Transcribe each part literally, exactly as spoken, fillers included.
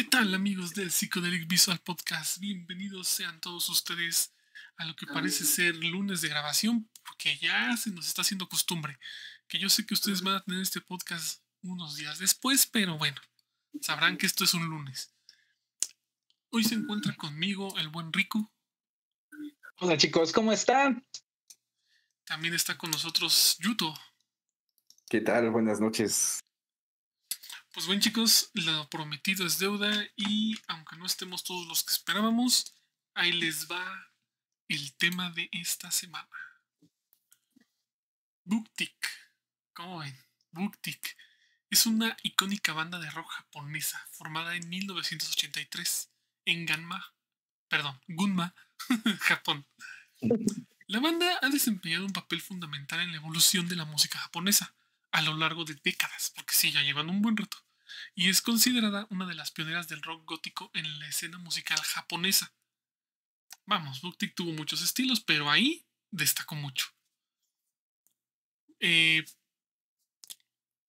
¿Qué tal, amigos de Psychedelic Visual Podcast? Bienvenidos sean todos ustedes a lo que parece ser lunes de grabación, porque ya se nos está haciendo costumbre, que yo sé que ustedes van a tener este podcast unos días después, pero bueno, sabrán que esto es un lunes. Hoy se encuentra conmigo el buen Riku. Hola chicos, ¿cómo están? También está con nosotros Yuto. ¿Qué tal? Buenas noches. Pues bueno chicos, lo prometido es deuda y aunque no estemos todos los que esperábamos, ahí les va el tema de esta semana. Buck-Tick, ¿cómo ven? Buck-Tick es una icónica banda de rock japonesa formada en mil novecientos ochenta y tres en Gunma, perdón, Gunma, Japón. La banda ha desempeñado un papel fundamental en la evolución de la música japonesa a lo largo de décadas, porque sí, ya llevan un buen rato, y es considerada una de las pioneras del rock gótico en la escena musical japonesa. Vamos, Buck-Tick tuvo muchos estilos, pero ahí destacó mucho. Eh,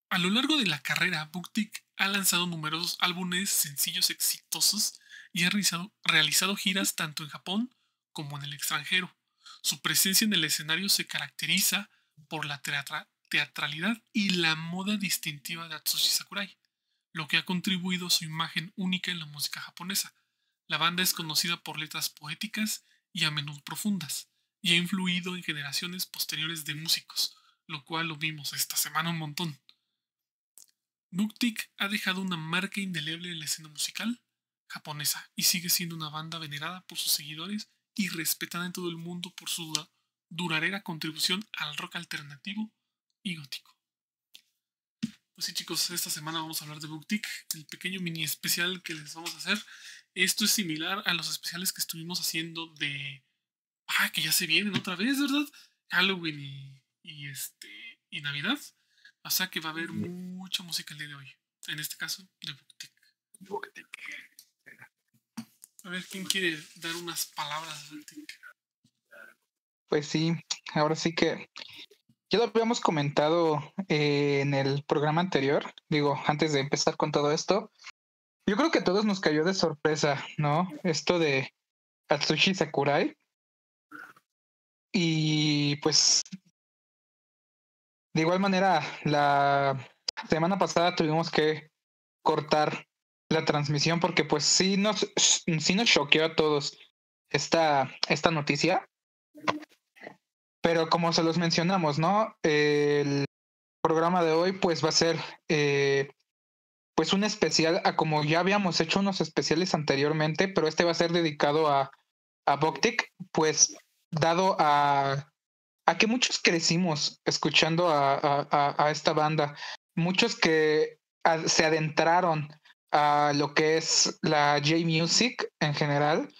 a lo largo de la carrera, Buck-Tick ha lanzado numerosos álbumes, sencillos exitosos, y ha realizado, realizado giras tanto en Japón como en el extranjero. Su presencia en el escenario se caracteriza por la teatralidad, teatralidad y la moda distintiva de Atsushi Sakurai, lo que ha contribuido a su imagen única en la música japonesa. La banda es conocida por letras poéticas y a menudo profundas, y ha influido en generaciones posteriores de músicos, lo cual lo vimos esta semana un montón. Buck-Tick ha dejado una marca indeleble en la escena musical japonesa y sigue siendo una banda venerada por sus seguidores y respetada en todo el mundo por su duradera contribución al rock alternativo y gótico. Pues sí chicos, esta semana vamos a hablar de Buck-Tick, el pequeño mini especial que les vamos a hacer. Esto es similar a los especiales que estuvimos haciendo de... Ah, que ya se vienen otra vez, ¿verdad? Halloween y, y, este, y Navidad. O sea que va a haber mucha música el día de hoy. En este caso, de Buck-Tick. Buck-Tick. A ver, ¿quién quiere dar unas palabras de Buck-Tick? Pues sí, ahora sí que... Ya lo habíamos comentado eh, en el programa anterior, digo, antes de empezar con todo esto, yo creo que a todos nos cayó de sorpresa, ¿no? Esto de Atsushi Sakurai. Y pues, de igual manera, la semana pasada tuvimos que cortar la transmisión porque pues sí nos, sí nos choqueó a todos esta, esta noticia. Pero como se los mencionamos, ¿no? El programa de hoy pues va a ser eh, pues un especial, a como ya habíamos hecho unos especiales anteriormente, pero este va a ser dedicado a, a Buck-Tick, pues dado a, a que muchos crecimos escuchando a, a, a esta banda, muchos que a, se adentraron a lo que es la J-Music en general,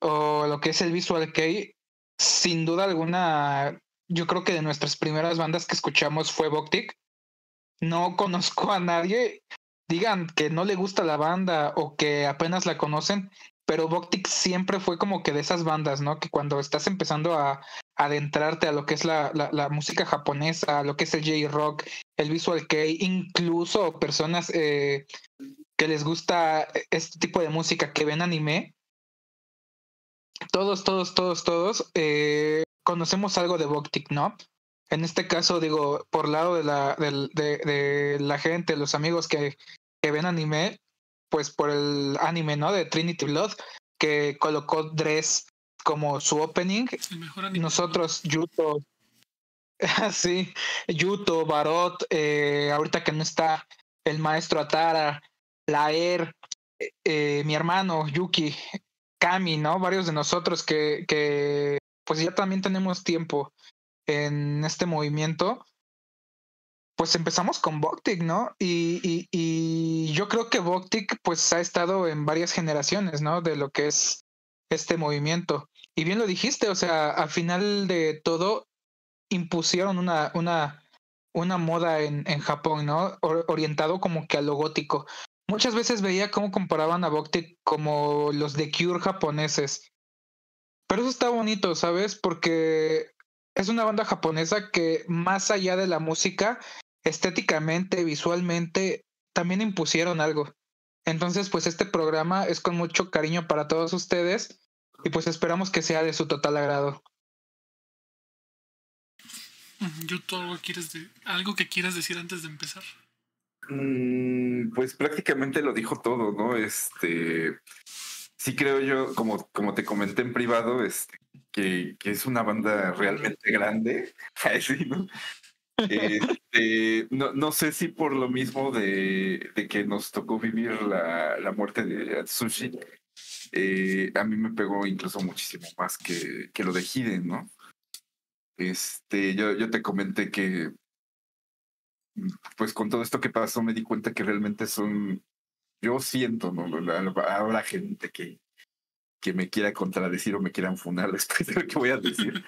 o lo que es el Visual Kei. Sin duda alguna, yo creo que de nuestras primeras bandas que escuchamos fue Buck-Tick. No conozco a nadie, digan que no le gusta la banda o que apenas la conocen, pero Buck-Tick siempre fue como que de esas bandas, ¿no? Que cuando estás empezando a, a adentrarte a lo que es la, la, la música japonesa, a lo que es el J-Rock, el Visual Kei, incluso personas eh, que les gusta este tipo de música, que ven anime, Todos, todos, todos, todos eh, conocemos algo de Buck-Tick, ¿no? En este caso, digo, por lado de la, de, de, de la gente, los amigos que, que ven anime, pues por el anime, ¿no? De Trinity Blood, que colocó Dress como su opening. El mejor anime. Nosotros, Yuto, sí, Yuto, Barot, eh, ahorita que no está el maestro Atara, Laer, eh, mi hermano Yuki, Cami, ¿no? Varios de nosotros que, que pues ya también tenemos tiempo en este movimiento, pues empezamos con Buck-Tick, ¿no? Y, y, y yo creo que Buck-Tick pues ha estado en varias generaciones, ¿no? De lo que es este movimiento. Y bien lo dijiste, o sea, al final de todo impusieron una, una, una moda en, en Japón, ¿no? O, orientado como que a lo gótico. Muchas veces veía cómo comparaban a Buck-Tick como los The Cure japoneses. Pero eso está bonito, ¿sabes? Porque es una banda japonesa que más allá de la música, estéticamente, visualmente, también impusieron algo. Entonces, pues este programa es con mucho cariño para todos ustedes y pues esperamos que sea de su total agrado. Yo, ¿tú algo, quieres de, algo que quieras decir antes de empezar? Mm, pues prácticamente lo dijo todo, ¿no? Este, sí creo yo, como, como te comenté en privado, este, que, que es una banda realmente grande. Sí, ¿no? Este, no, no sé si por lo mismo de, de que nos tocó vivir la, la muerte de Atsushi, eh, a mí me pegó incluso muchísimo más que, que lo de Hide, ¿no? Este, yo, yo te comenté que pues con todo esto que pasó me di cuenta que realmente son, yo siento, ¿no? Habrá gente que, que me quiera contradecir o me quieran funar después de lo que voy a decir.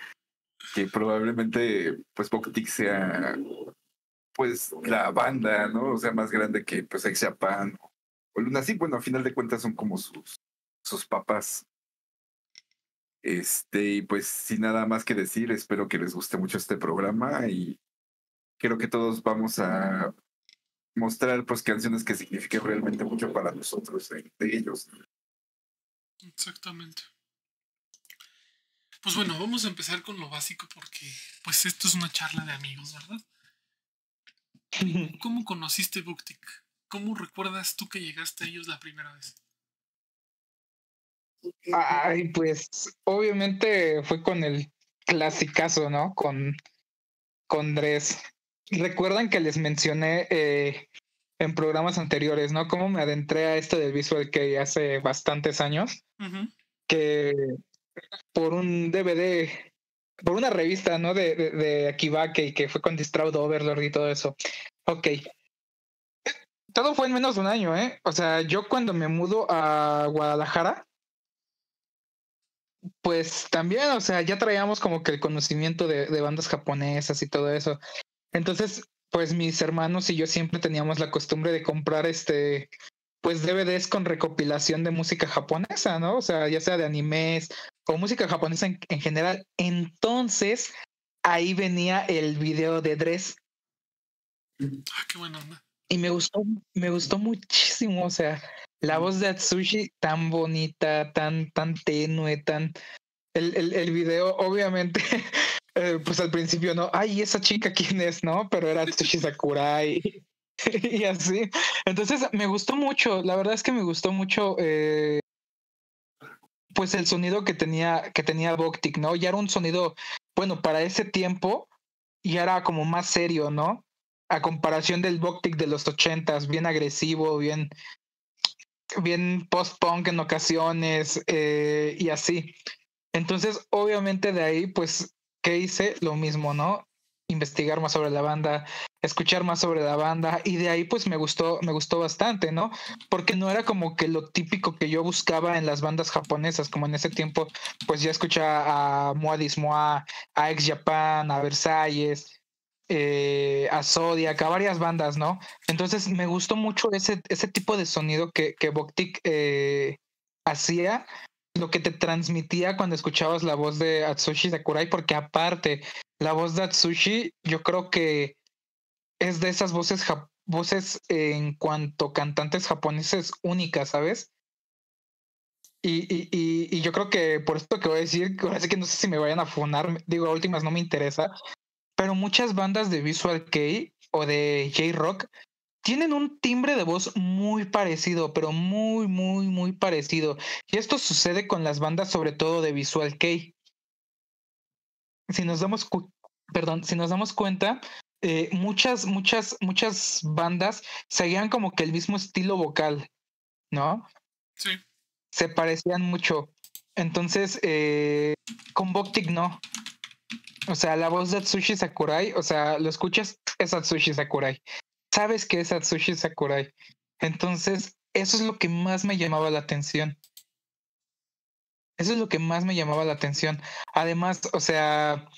Que probablemente pues Buck-Tick sea pues la banda, ¿no? O sea, más grande que pues X Japan o Luna Sea. Bueno, a final de cuentas son como sus, sus papás. Este, y pues sin nada más que decir, espero que les guste mucho este programa y creo que todos vamos a mostrar pues canciones que signifiquen realmente mucho para nosotros, eh, de ellos. Exactamente. Pues bueno, vamos a empezar con lo básico porque pues esto es una charla de amigos, ¿verdad? ¿Cómo conociste Buck-Tick? ¿Cómo recuerdas tú que llegaste a ellos la primera vez? Ay, pues obviamente fue con el clasicazo, ¿no? Con, con Dress. Recuerdan que les mencioné eh, en programas anteriores, ¿no? Cómo me adentré a esto del Visual Kei hace bastantes años. Uh-huh. Que por un D V D, por una revista, ¿no? De, de, de Akibake, que fue con Distraught Overlord y todo eso. Ok. Todo fue en menos de un año, ¿eh? O sea, yo cuando me mudo a Guadalajara, pues también, o sea, ya traíamos como que el conocimiento de, de bandas japonesas y todo eso. Entonces, pues mis hermanos y yo siempre teníamos la costumbre de comprar este, pues D V Ds con recopilación de música japonesa, ¿no? O sea, ya sea de animes o música japonesa en, en general. Entonces, ahí venía el video de Dress. Ah, qué buena onda. Y me gustó, me gustó muchísimo, o sea, la voz de Atsushi tan bonita, tan, tan tenue, tan... El, el, el video, obviamente, eh, pues al principio, ¿no? Ay, ¿esa chica quién es, no? Pero era Atsushi Sakurai y, y así. Entonces, me gustó mucho. La verdad es que me gustó mucho eh, pues el sonido que tenía, que tenía Buck-Tick, ¿no? Ya era un sonido, bueno, para ese tiempo, ya era como más serio, ¿no? A comparación del Buck-Tick de los ochentas, bien agresivo, bien... bien post-punk en ocasiones eh, y así. Entonces, obviamente de ahí, pues, ¿qué hice? Lo mismo, ¿no? Investigar más sobre la banda, escuchar más sobre la banda y de ahí, pues, me gustó, me gustó bastante, ¿no? Porque no era como que lo típico que yo buscaba en las bandas japonesas, como en ese tiempo, pues, ya escuchaba a Moi dix Mois, a X Japan, a Versailles, Eh, a Zodiac, a varias bandas, ¿no? Entonces me gustó mucho ese, ese tipo de sonido que, que Buck-Tick eh, hacía, lo que te transmitía cuando escuchabas la voz de Atsushi Sakurai, porque aparte, la voz de Atsushi yo creo que es de esas voces, ja- voces eh, en cuanto cantantes japoneses únicas, ¿sabes? Y, y, y, y yo creo que por esto que voy a decir, ahora sí que no sé si me vayan a funar, digo, a últimas no me interesa, pero muchas bandas de Visual Kei o de J-Rock tienen un timbre de voz muy parecido, pero muy, muy, muy parecido. Y esto sucede con las bandas sobre todo de Visual Kei. Si nos damos, cu- perdón, si nos damos cuenta, eh, muchas, muchas, muchas bandas seguían como que el mismo estilo vocal, ¿no? Sí. Se parecían mucho. Entonces, eh, con Buck-Tick no. O sea, la voz de Atsushi Sakurai, o sea, lo escuchas, es Atsushi Sakurai. Sabes que es Atsushi Sakurai. Entonces, eso es lo que más me llamaba la atención. Eso es lo que más me llamaba la atención. Además, o sea,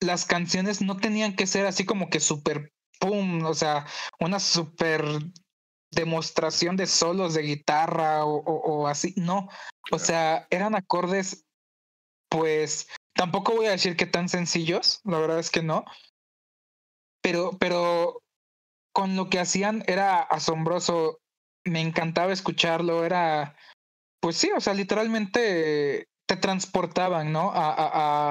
las canciones no tenían que ser así como que súper pum, o sea, una súper demostración de solos de guitarra o, o, o así. No, o sea, eran acordes, pues... Tampoco voy a decir que tan sencillos, la verdad es que no. Pero, pero con lo que hacían era asombroso me encantaba escucharlo, era, pues sí, o sea, literalmente te transportaban, ¿no? A, a,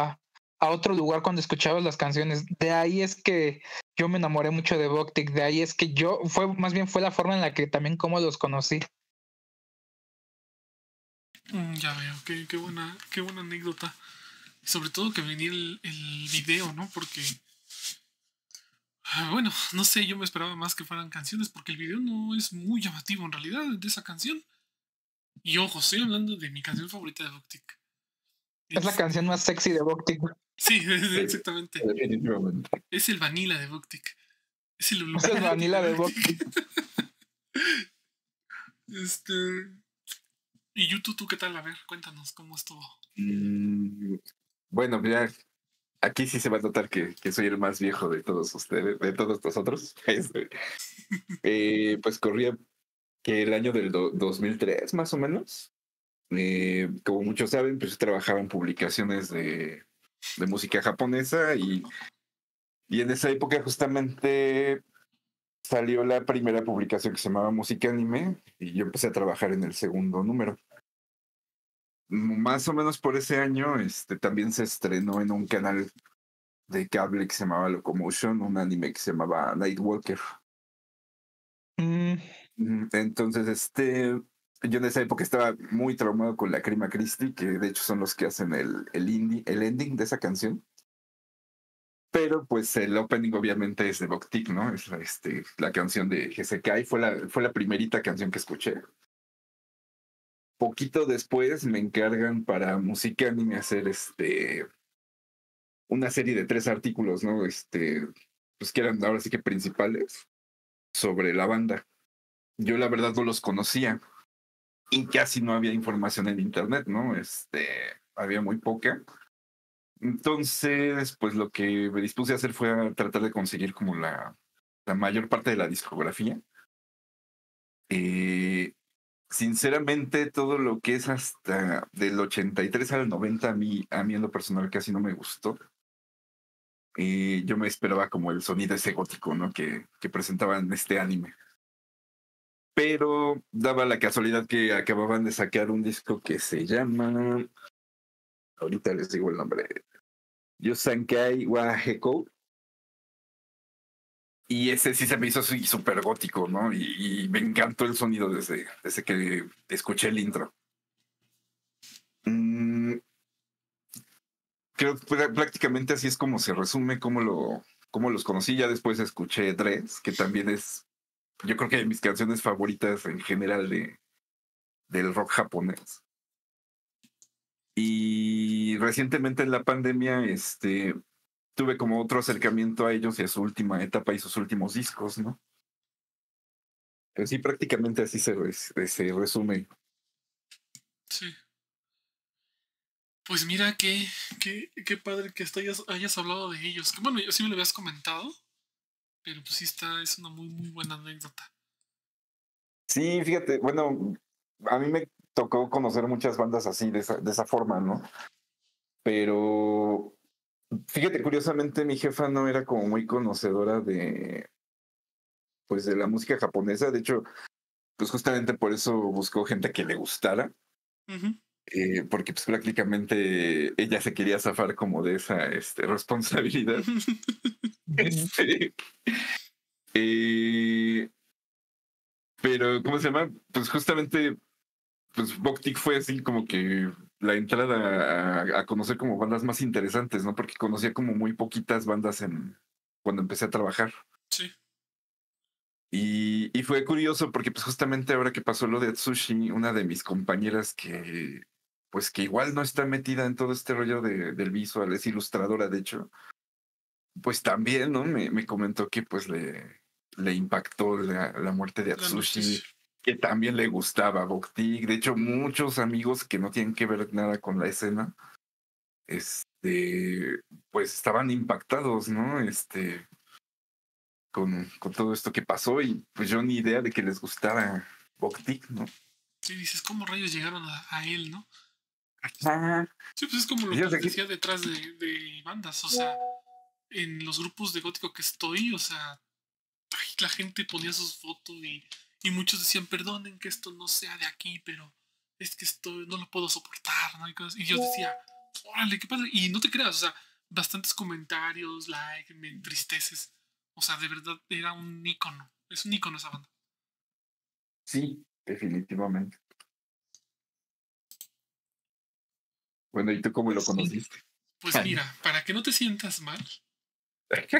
a, a otro lugar cuando escuchabas las canciones. De ahí es que yo me enamoré mucho de Buck-Tick, de ahí es que yo, fue más bien fue la forma en la que también como los conocí. Ya veo, qué, qué, buena, qué buena anécdota. Sobre todo que venía el, el video, ¿no? Porque, bueno, no sé, yo me esperaba más que fueran canciones, porque el video no es muy llamativo en realidad de esa canción. Y ojo, estoy hablando de mi canción favorita de Buck-Tick. Es, es la canción más sexy de Buck-Tick. Sí, exactamente. Es el Vanilla de Buck-Tick. Es el, es el Vanilla de Buck-Tick. Este... ¿Y YouTube, tú qué tal? A ver, cuéntanos, ¿cómo estuvo? Mm, bueno, ya aquí sí se va a notar que, que soy el más viejo de todos ustedes, de todos nosotros. eh, pues corría que el año del do, dos mil tres, más o menos. Eh, como muchos saben, pues trabajaba en publicaciones de, de música japonesa y, y en esa época justamente... salió la primera publicación que se llamaba Música Anime y yo empecé a trabajar en el segundo número. Más o menos por ese año este, también se estrenó en un canal de cable que se llamaba Locomotion, un anime que se llamaba Nightwalker. Mm. Entonces, este, yo en esa época estaba muy traumado con la Crima Christie, que de hecho son los que hacen el, el, indie, el ending de esa canción. Pero pues el opening obviamente es de Buck-Tick, ¿no? Es este, la canción de G S K, fue la, fue la primerita canción que escuché. Poquito después me encargan para Música Anime hacer este, una serie de tres artículos, ¿no? Este, pues que eran ahora sí que principales sobre la banda. Yo la verdad no los conocía y casi no había información en internet, ¿no? Este, había muy poca. Entonces, pues lo que me dispuse a hacer fue a tratar de conseguir como la, la mayor parte de la discografía. Eh, sinceramente, todo lo que es hasta del ochenta y tres al noventa, a mí, a mí en lo personal casi no me gustó. Eh, yo me esperaba como el sonido ese gótico, ¿no? que, que presentaban este anime. Pero daba la casualidad que acababan de sacar un disco que se llama... ahorita les digo el nombre. Yosankai waheko. Y ese sí se me hizo súper gótico, ¿no? Y, y me encantó el sonido desde, desde que escuché el intro. Mm, creo que prácticamente así es como se resume cómo, lo, cómo los conocí. Ya después escuché Dress, que también es, yo creo que de mis canciones favoritas en general de, del rock japonés. Y recientemente en la pandemia este, tuve como otro acercamiento a ellos y a su última etapa y sus últimos discos, ¿no? Pero sí, prácticamente así se, res, se resume. Sí. Pues mira, qué, qué, qué padre que hayas, hayas hablado de ellos. Bueno, yo sí me lo habías comentado, pero pues sí está, es una muy, muy buena anécdota. Sí, fíjate, bueno, a mí me... tocó conocer muchas bandas así, de esa, de esa forma, ¿no? Pero, fíjate, curiosamente mi jefa no era como muy conocedora de, pues, de la música japonesa. De hecho, pues justamente por eso buscó gente que le gustara. Uh-huh. Eh, porque pues prácticamente ella se quería zafar como de esa este, responsabilidad. este, eh, pero, ¿cómo se llama? Pues justamente... pues Buck-Tick fue así como que la entrada a, a conocer como bandas más interesantes, ¿no? Porque conocía como muy poquitas bandas en cuando empecé a trabajar. Sí. Y, y fue curioso porque pues justamente ahora que pasó lo de Atsushi, una de mis compañeras que pues que igual no está metida en todo este rollo de, del visual, es ilustradora de hecho, pues también, ¿no? Me, me comentó que pues le, le impactó la, la muerte de Atsushi. Que también le gustaba Buck-Tick. De hecho, muchos amigos que no tienen que ver nada con la escena, este, pues estaban impactados, ¿no? Este, con, con todo esto que pasó y pues yo ni idea de que les gustara Buck-Tick, ¿no? Sí, dices, ¿cómo rayos llegaron a, a él, no? Ajá. Sí, pues es como lo que decía detrás de, de bandas, o sea, en los grupos de gótico que estoy, o sea, ay, la gente ponía sus fotos y... Y muchos decían, perdonen que esto no sea de aquí, pero es que esto no lo puedo soportar, ¿no? Y, cosas, y yo decía, órale, qué padre. Y no te creas, o sea, bastantes comentarios, like, me entristeces. O sea, de verdad era un ícono. Es un ícono esa banda. Sí, definitivamente. Bueno, ¿y tú cómo lo conociste? Pues mira, para que no te sientas mal,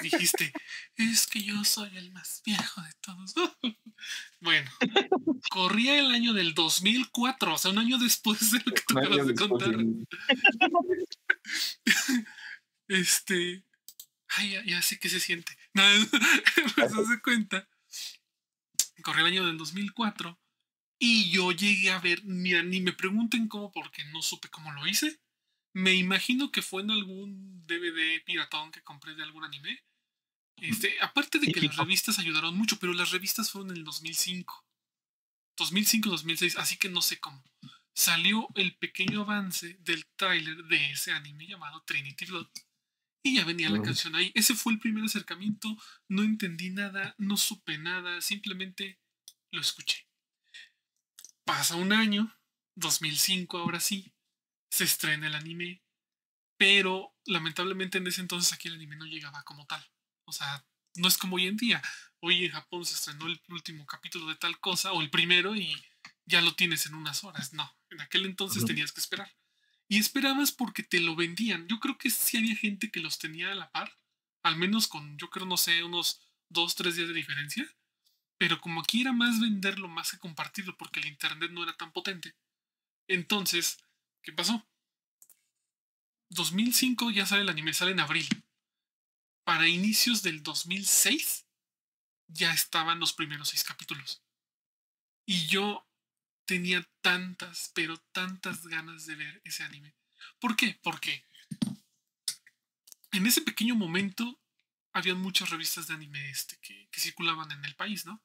dijiste, es que yo soy el más viejo de todos. Bueno, corría el año del dos mil cuatro, o sea, un año después de lo que tú acabas de contar. Este, ay, ya, ya sé qué se siente. No, pues no se cuenta. Corría el año del dos mil cuatro y yo llegué a ver, mira, ni me pregunten cómo, porque no supe cómo lo hice. Me imagino que fue en algún D V D piratón que compré de algún anime. Este, aparte de que las revistas ayudaron mucho, pero las revistas fueron en el dos mil cinco. dos mil cinco, dos mil seis, así que no sé cómo. Salió el pequeño avance del tráiler de ese anime llamado Trinity Blood. Y ya venía la canción ahí. Ese fue el primer acercamiento. No entendí nada, no supe nada. Simplemente lo escuché. Pasa un año, dos mil cinco ahora sí. Se estrena el anime, pero lamentablemente en ese entonces aquí el anime no llegaba como tal. O sea, no es como hoy en día. Hoy en Japón se estrenó el último capítulo de tal cosa, o el primero, y ya lo tienes en unas horas. No, en aquel entonces no. Tenías que esperar. Y esperabas porque te lo vendían. Yo creo que sí había gente que los tenía a la par, al menos con, yo creo, no sé, unos dos, tres días de diferencia. Pero como aquí era más venderlo más que compartirlo, porque el internet no era tan potente. Entonces, ¿qué pasó? dos mil cinco ya sale el anime, sale en abril. Para inicios del dos mil seis ya estaban los primeros seis capítulos. Y yo tenía tantas, pero tantas ganas de ver ese anime. ¿Por qué? Porque en ese pequeño momento había muchas revistas de anime este que, que circulaban en el país, ¿no?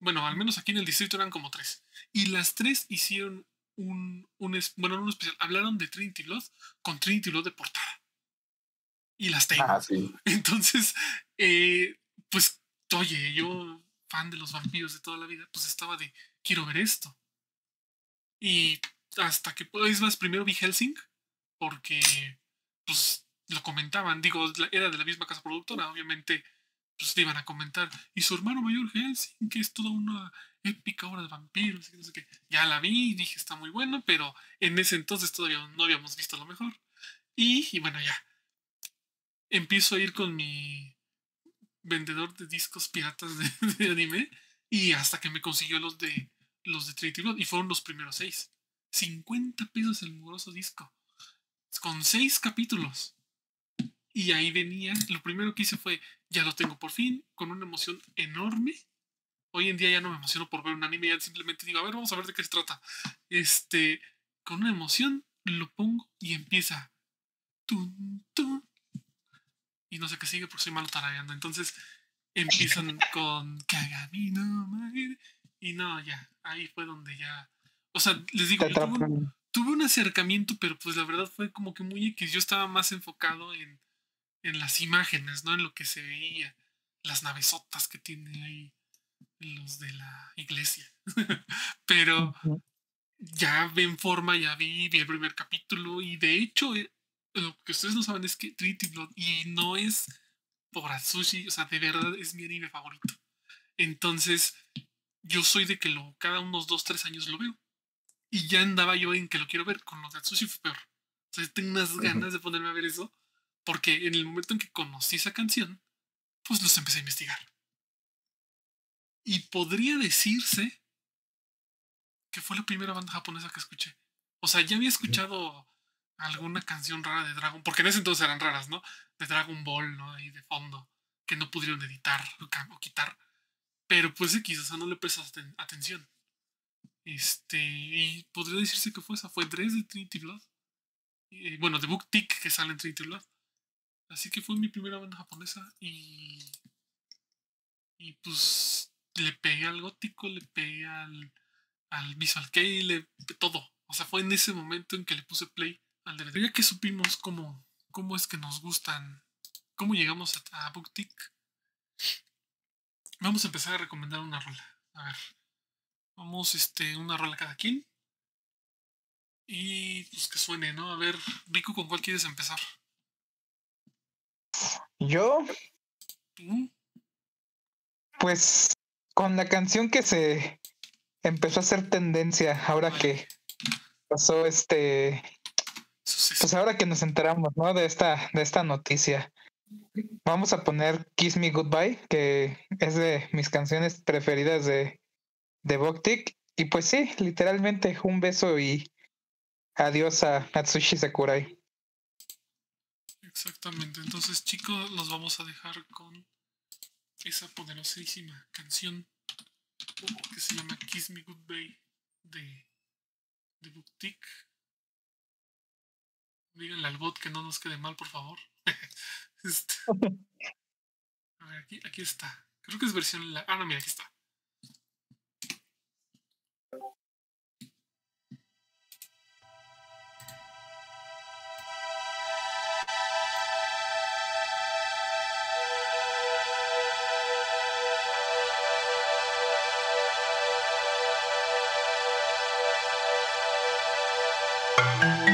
Bueno, al menos aquí en el distrito eran como tres. Y las tres hicieron Un, un, bueno, un especial. Hablaron de Trinity Blood con Trinity Blood de portada. Y las tengo. Ah, sí. Entonces, eh, pues, oye, yo, fan de los vampiros de toda la vida, pues estaba de, quiero ver esto. Y hasta que, es más, primero vi Hellsing, porque, pues, lo comentaban. Digo, era de la misma casa productora, obviamente, pues le iban a comentar. Y su hermano mayor Hellsing, que es toda una épica obra de vampiros, no sé qué. Ya la vi y dije, está muy bueno, pero en ese entonces todavía no habíamos visto lo mejor. Y, y bueno, ya. Empiezo a ir con mi vendedor de discos piratas de, de anime, y hasta que me consiguió los de los de Trinity Blood, y fueron los primeros seis. cincuenta pesos el mugroso disco, con seis capítulos. Y ahí venía, lo primero que hice fue, ya lo tengo por fin, con una emoción enorme. Hoy en día ya no me emociono por ver un anime, ya simplemente digo, a ver, vamos a ver de qué se trata. Este, con una emoción, lo pongo y empieza. Tun, tun. Y no sé qué sigue porque soy malo tarareando. Entonces empiezan con Kagami no Mae. Y no, ya, ahí fue donde ya. O sea, les digo, yo tuve, un, tuve un acercamiento, pero pues la verdad fue como que muy X. Yo estaba más enfocado en, en las imágenes, ¿no? En lo que se veía, las navesotas que tiene ahí los de la iglesia. Pero ya en forma, ya vi, vi el primer capítulo. Y de hecho, eh, lo que ustedes no saben es que Trinity Blood, y no es por Atsushi, o sea, de verdad es mi anime favorito. Entonces, yo soy de que lo cada unos dos, tres años lo veo. Y ya andaba yo en que lo quiero ver. Con los de Atsushi fue peor. O sea, tengo unas ganas de ponerme a ver eso, porque en el momento en que conocí esa canción, pues los empecé a investigar. Y podría decirse que fue la primera banda japonesa que escuché. O sea, ya había escuchado alguna canción rara de Dragon, porque en ese entonces eran raras, ¿no? De Dragon Ball, ¿no? Ahí de fondo, que no pudieron editar o quitar. Pero pues X, o sea, no le prestas atención. Este, y podría decirse que fue esa. Fue Dress de Trinity Blood. Eh, bueno, de Buck-Tick, que sale en Trinity Blood. Así que fue mi primera banda japonesa. Y, y pues le pegué al gótico, le pegué al, al Visual Kei, le todo. O sea, fue en ese momento en que le puse play al D V D. Ya que supimos cómo, cómo es que nos gustan, cómo llegamos a, a Buck-Tick, vamos a empezar a recomendar una rola. A ver, Vamos, este, una rola cada quien. Y pues que suene, ¿no? A ver, Riku, ¿con cuál quieres empezar? ¿Yo? ¿Tú? Pues con la canción que se empezó a hacer tendencia ahora Ay. que pasó este... Sí, sí, sí. Pues ahora que nos enteramos, ¿no? De esta, de esta noticia. Vamos a poner Kiss Me Goodbye, que es de mis canciones preferidas de, de Buck-Tick. Y pues sí, literalmente un beso y adiós a Atsushi Sakurai. Exactamente. Entonces, chicos, los vamos a dejar con esa poderosísima canción que se llama Kiss Me Goodbye de, de Buck-Tick. Díganle al bot que no nos quede mal, por favor. Este. A ver, aquí, aquí está. Creo que es versión la... Ah, no, mira, aquí está. Thank you.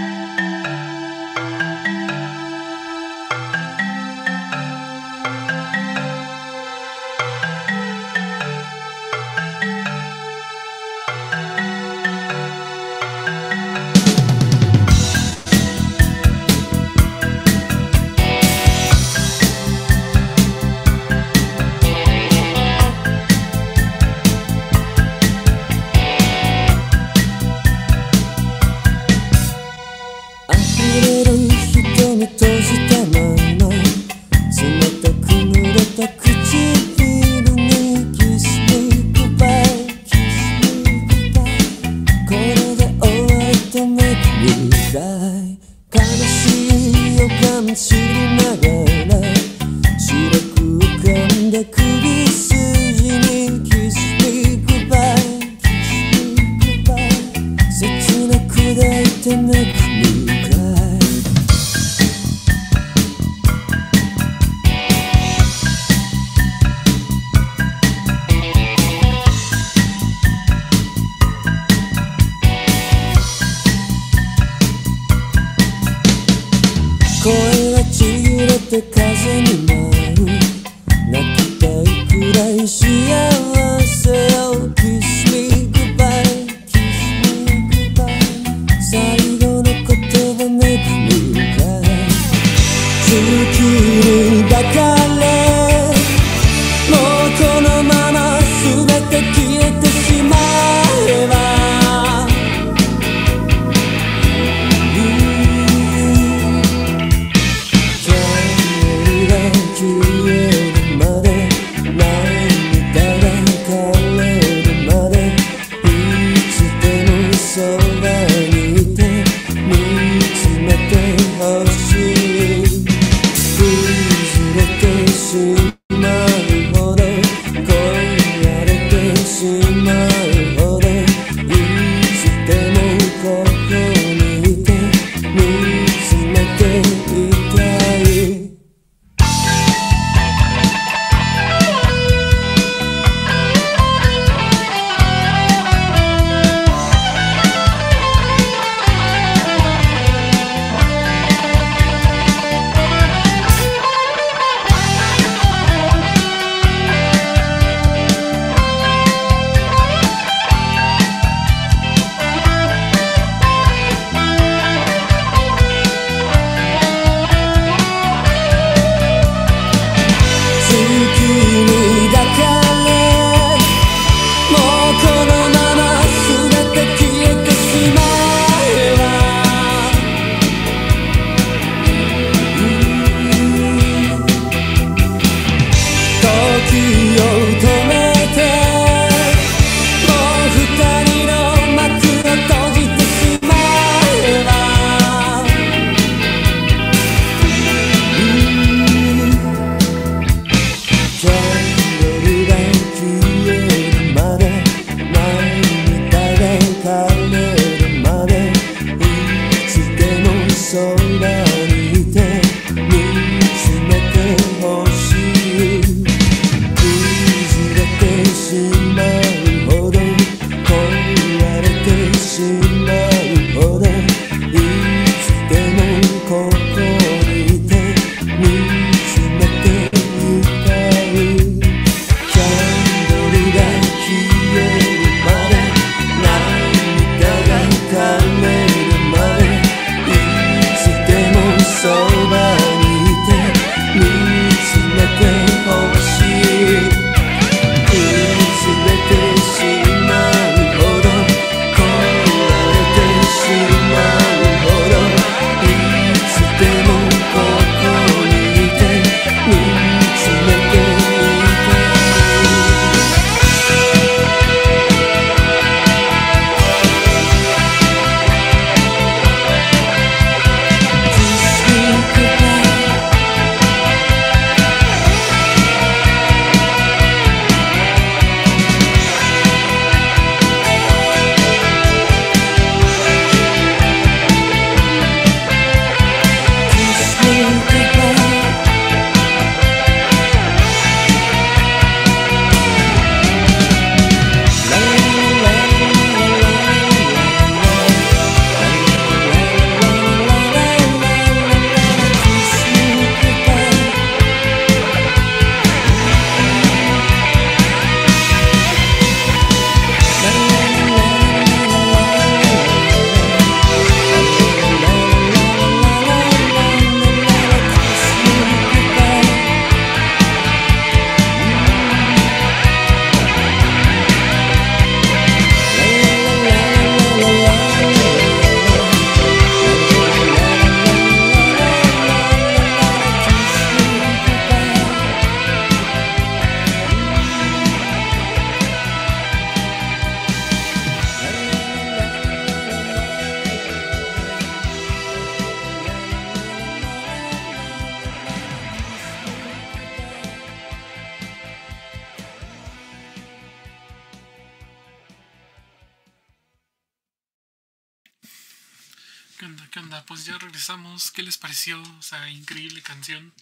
¿Qué onda? ¿Qué onda? Pues ya regresamos. ¿Qué les pareció? O sea, increíble canción.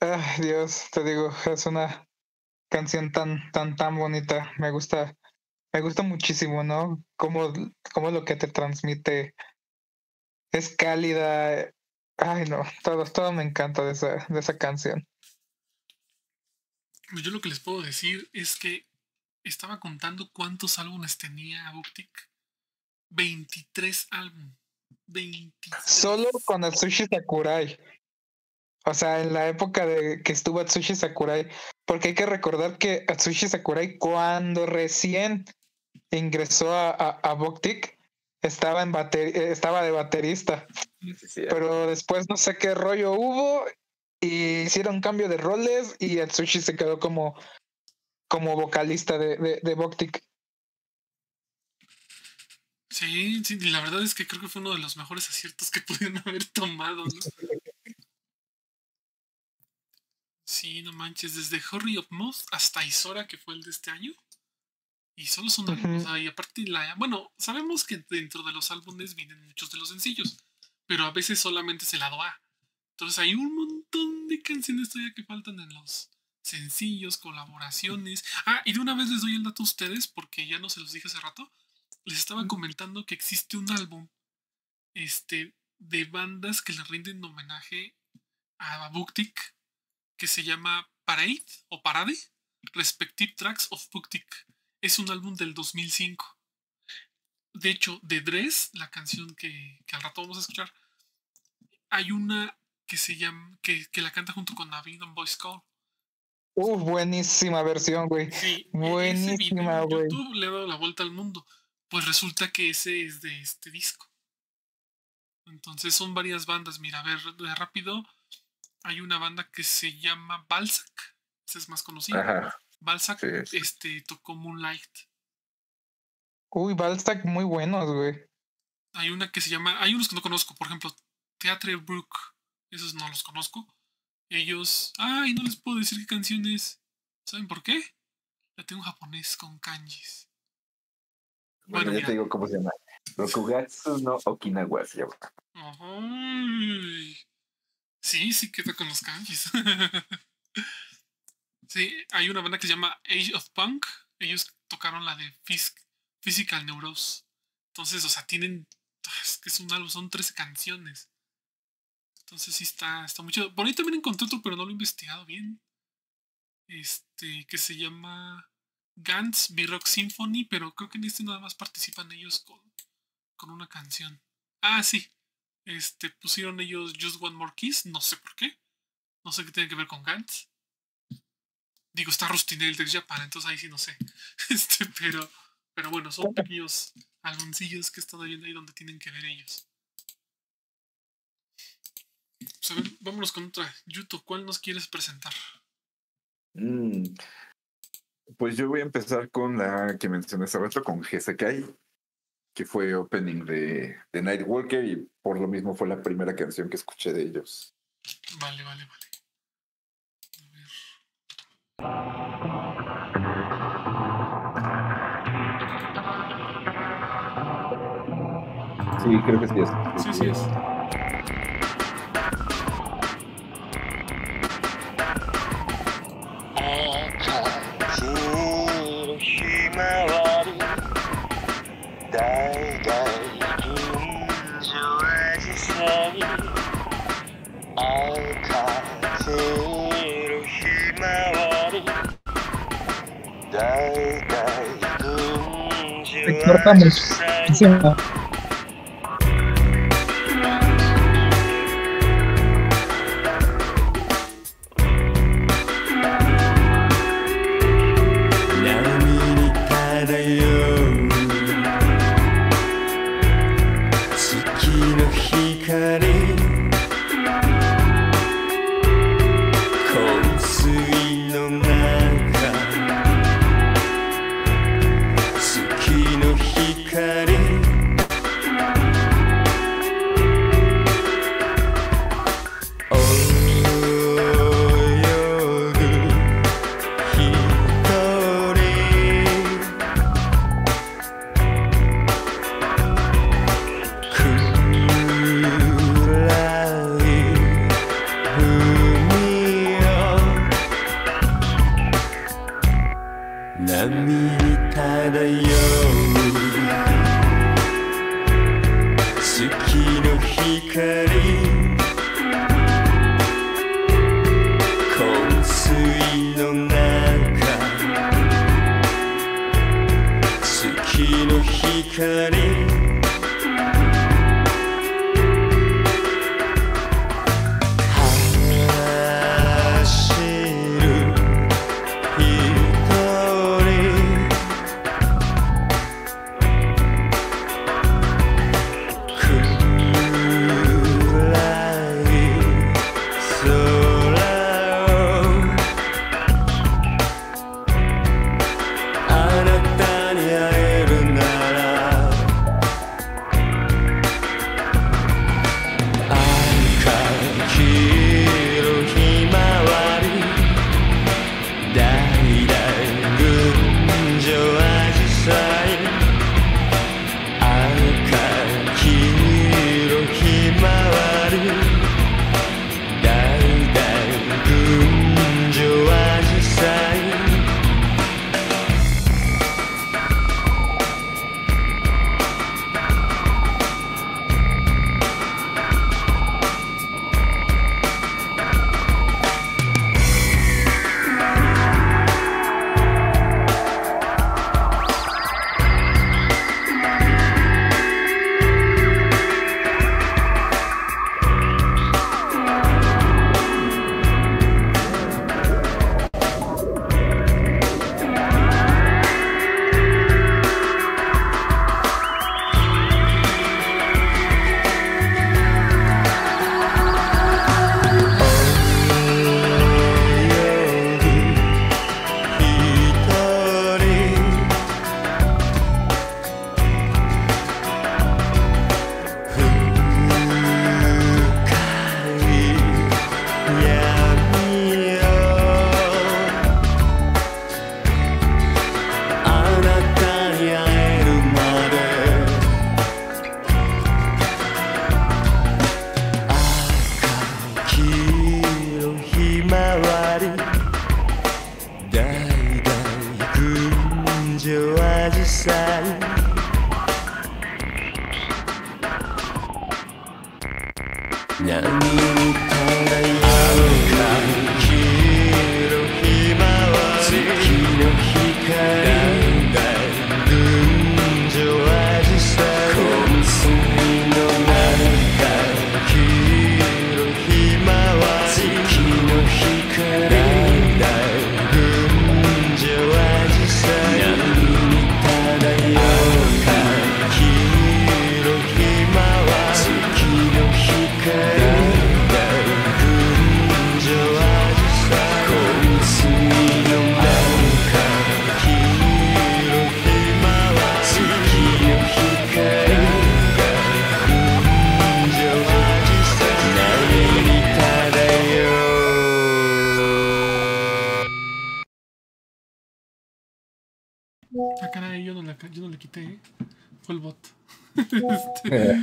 Ay, Dios, te digo, es una canción tan, tan, tan bonita. Me gusta, me gusta muchísimo, ¿no? Como, como lo que te transmite es cálida. Ay, no, todo, todo me encanta de esa, de esa canción. Yo lo que les puedo decir es que estaba contando cuántos álbumes tenía Buck-Tick. veintitrés álbumes. veintitrés. Solo con Atsushi Sakurai. O sea, en la época de que estuvo Atsushi Sakurai. Porque hay que recordar que Atsushi Sakurai, cuando recién ingresó a, a, a Buck-Tick, estaba, en bater, estaba de baterista. Sí, sí, pero después no sé qué rollo hubo. Y hicieron cambio de roles y Atsushi se quedó como, como vocalista de, de, de Buck-Tick. Sí, sí, la verdad es que creo que fue uno de los mejores aciertos que pudieron haber tomado, ¿no? Sí, no manches, desde Hurry of Moss hasta Isora, que fue el de este año. Y solo son álbumes, uh-huh. Y aparte, la, bueno, sabemos que dentro de los álbumes vienen muchos de los sencillos, pero a veces solamente es el lado A. Entonces hay un montón de canciones todavía que faltan en los sencillos, colaboraciones. Ah, y de una vez les doy el dato a ustedes, porque ya no se los dije hace rato. Les estaba comentando que existe un álbum este, de bandas que le rinden homenaje a Buck-Tick, que se llama Parade o Parade, Respective Tracks of Buck-Tick. Es un álbum del dos mil cinco. De hecho, de Dress, la canción que, que al rato vamos a escuchar, hay una que se llama que, que la canta junto con Navid on Boys Call. Uh, buenísima versión, güey. Sí, buenísima, güey. YouTube le ha dado la vuelta al mundo. Pues resulta que ese es de este disco. Entonces son varias bandas. Mira, a ver, rápido. Hay una banda que se llama Balzac. Esa es más conocida. Balzac sí, sí. Este, tocó Moonlight. Uy, Balzac muy buenos, güey. Hay una que se llama... Hay unos que no conozco. Por ejemplo, Theatre Brook. Esos no los conozco. Ellos... Ay, no les puedo decir qué canción es. ¿Saben por qué? La tengo en japonés con kanjis. Bueno, bueno ya te digo cómo se llama. Rokugatsu no Okinawa se llama. Ay, sí, sí queda con los kanjis. Sí, hay una banda que se llama Age of Punk. Ellos tocaron la de Phys- Physical Neurosis. Entonces, o sea, tienen... Es que es un álbum, son trece canciones. Entonces sí está, está muy chido. Por ahí también encontré otro, pero no lo he investigado bien. Este, que se llama... Gantz B-Rock Symphony, pero creo que en este nada más participan ellos con, con una canción. Ah, sí. Este, pusieron ellos Just One More Kiss, no sé por qué. No sé qué tiene que ver con Gantz. Digo, está Rustinel de Japan, entonces ahí sí no sé. Este, pero, pero bueno, son pequeños algoncillos que están viendo ahí donde tienen que ver ellos. Pues a ver, vámonos con otra. Yuto, ¿cuál nos quieres presentar? Mmm... Pues yo voy a empezar con la que mencioné hace rato, con G S K, que fue opening de, de Nightwalker y por lo mismo fue la primera canción que escuché de ellos. Vale, vale, vale. A ver. Sí, creo que sí es. Sí, sí es. Cortamos. Sí, no. Ah, caray, yo no, la, yo no le quité, ¿eh? Fue el bot. este...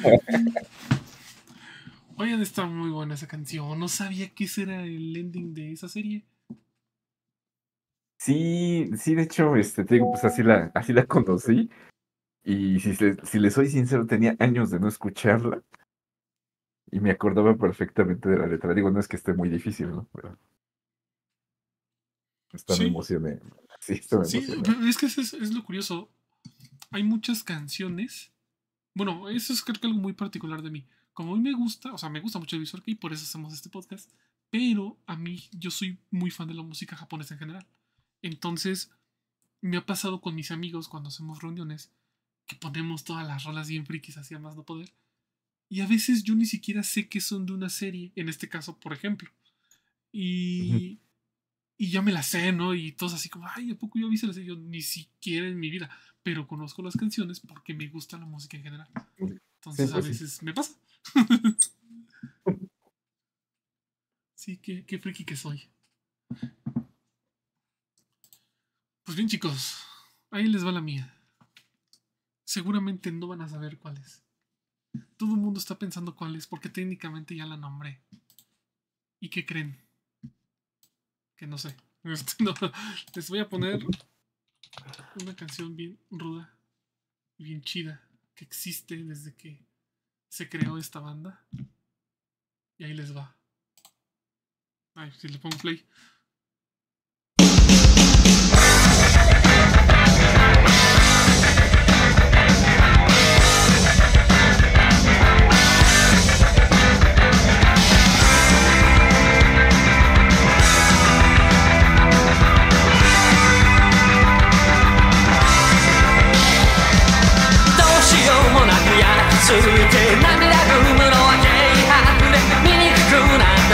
Oigan, está muy buena esa canción. No sabía que ese era el ending de esa serie. Sí, sí, de hecho, este, te digo, pues así la, así la conocí. Y si, si les soy sincero, tenía años de no escucharla. Y me acordaba perfectamente de la letra. Digo, no es que esté muy difícil, ¿no? Pero... Hasta sí. me emocioné. Sí, esto me sí es que es, es, es lo curioso. Hay muchas canciones. Bueno, eso es creo que algo muy particular de mí. Como a mí me gusta, o sea, me gusta mucho el visual, y por eso hacemos este podcast. Pero a mí, yo soy muy fan de la música japonesa en general. Entonces, me ha pasado con mis amigos cuando hacemos reuniones que ponemos todas las rolas bien frikis, así a más no poder. Y a veces yo ni siquiera sé que son de una serie. En este caso, por ejemplo. Y... Uh-huh. Y ya me la sé, ¿no? Y todos así como, ay, ¿a poco yo vi se la sé? Yo ni siquiera en mi vida. Pero conozco las canciones porque me gusta la música en general. Entonces sí, pues, a veces sí. me pasa. Sí, qué, qué friki que soy. Pues bien, chicos. Ahí les va la mía. Seguramente no van a saber cuál es. Todo el mundo está pensando cuál es porque técnicamente ya la nombré. ¿Y qué creen? Que no sé. No, les voy a poner una canción bien ruda, bien chida, que existe desde que se creó esta banda. Y ahí les va. Ay, si le pongo play. して涙ぐむのは軽薄で醜くなった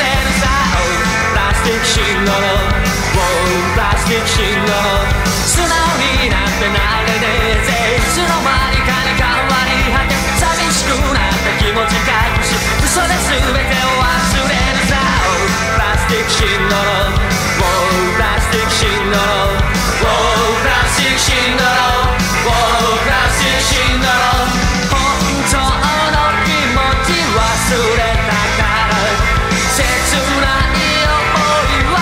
れるさ、プラスティックシンドローム、プラスティックシンドローム、素直になってないでね、いつの間にかに変わり果て寂しくなった気持ち隠し嘘で全てを忘れるさ、プラスティックシンドローム、プラスティックシンドローム、プラスティックシンドローム、プラスティックシンドローム、本当の気持ち忘れたから切ない想いは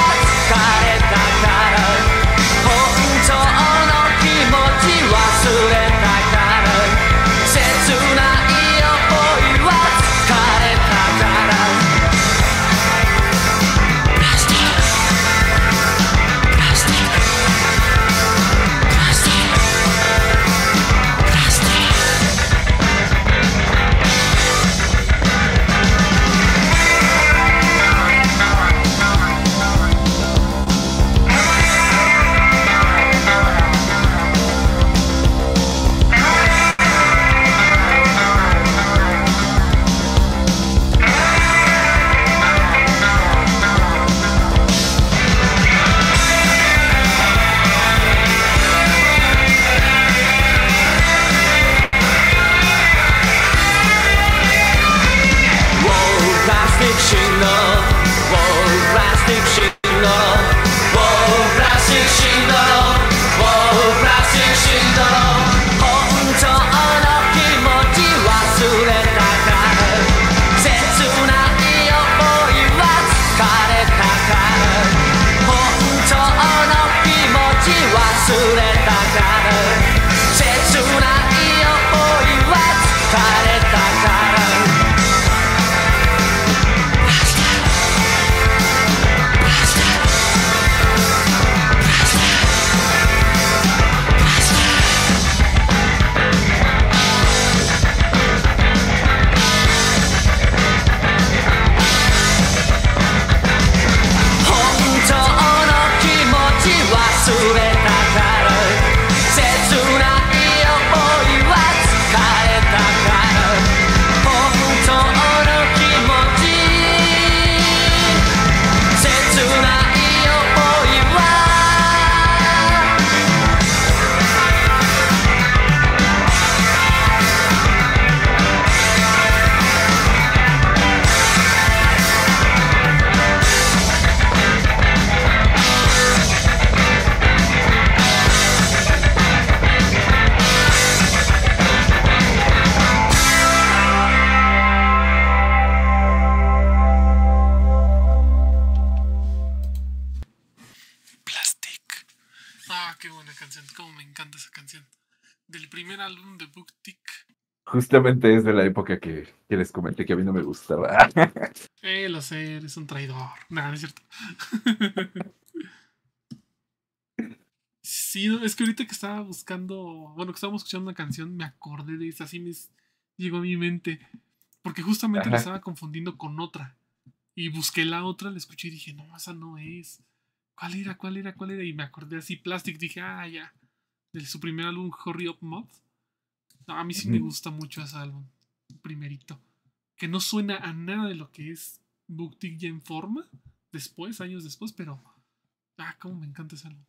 疲れたから本当の気持ち忘れたから切ない想いは疲れたからプラスティック、プラスティック、プラスティック、プラスティック、justamente es de la época que, que les comenté que a mí no me gustaba. Eh, lo sé, eres un traidor. No, no es cierto. Sí, es que ahorita que estaba buscando, bueno, que estábamos escuchando una canción, me acordé de esa, así me llegó a mi mente. Porque justamente Ajá. me estaba confundiendo con otra. Y busqué la otra, la escuché y dije, no, esa no es. ¿Cuál era, cuál era, cuál era? Y me acordé así, Plastic, dije, ah, ya. De su primer álbum, Hurry Up Moss. No, a mí sí me gusta mucho ese álbum, primerito, que no suena a nada de lo que es Buck-Tick ya en forma, después, años después, pero, ah, cómo me encanta ese álbum.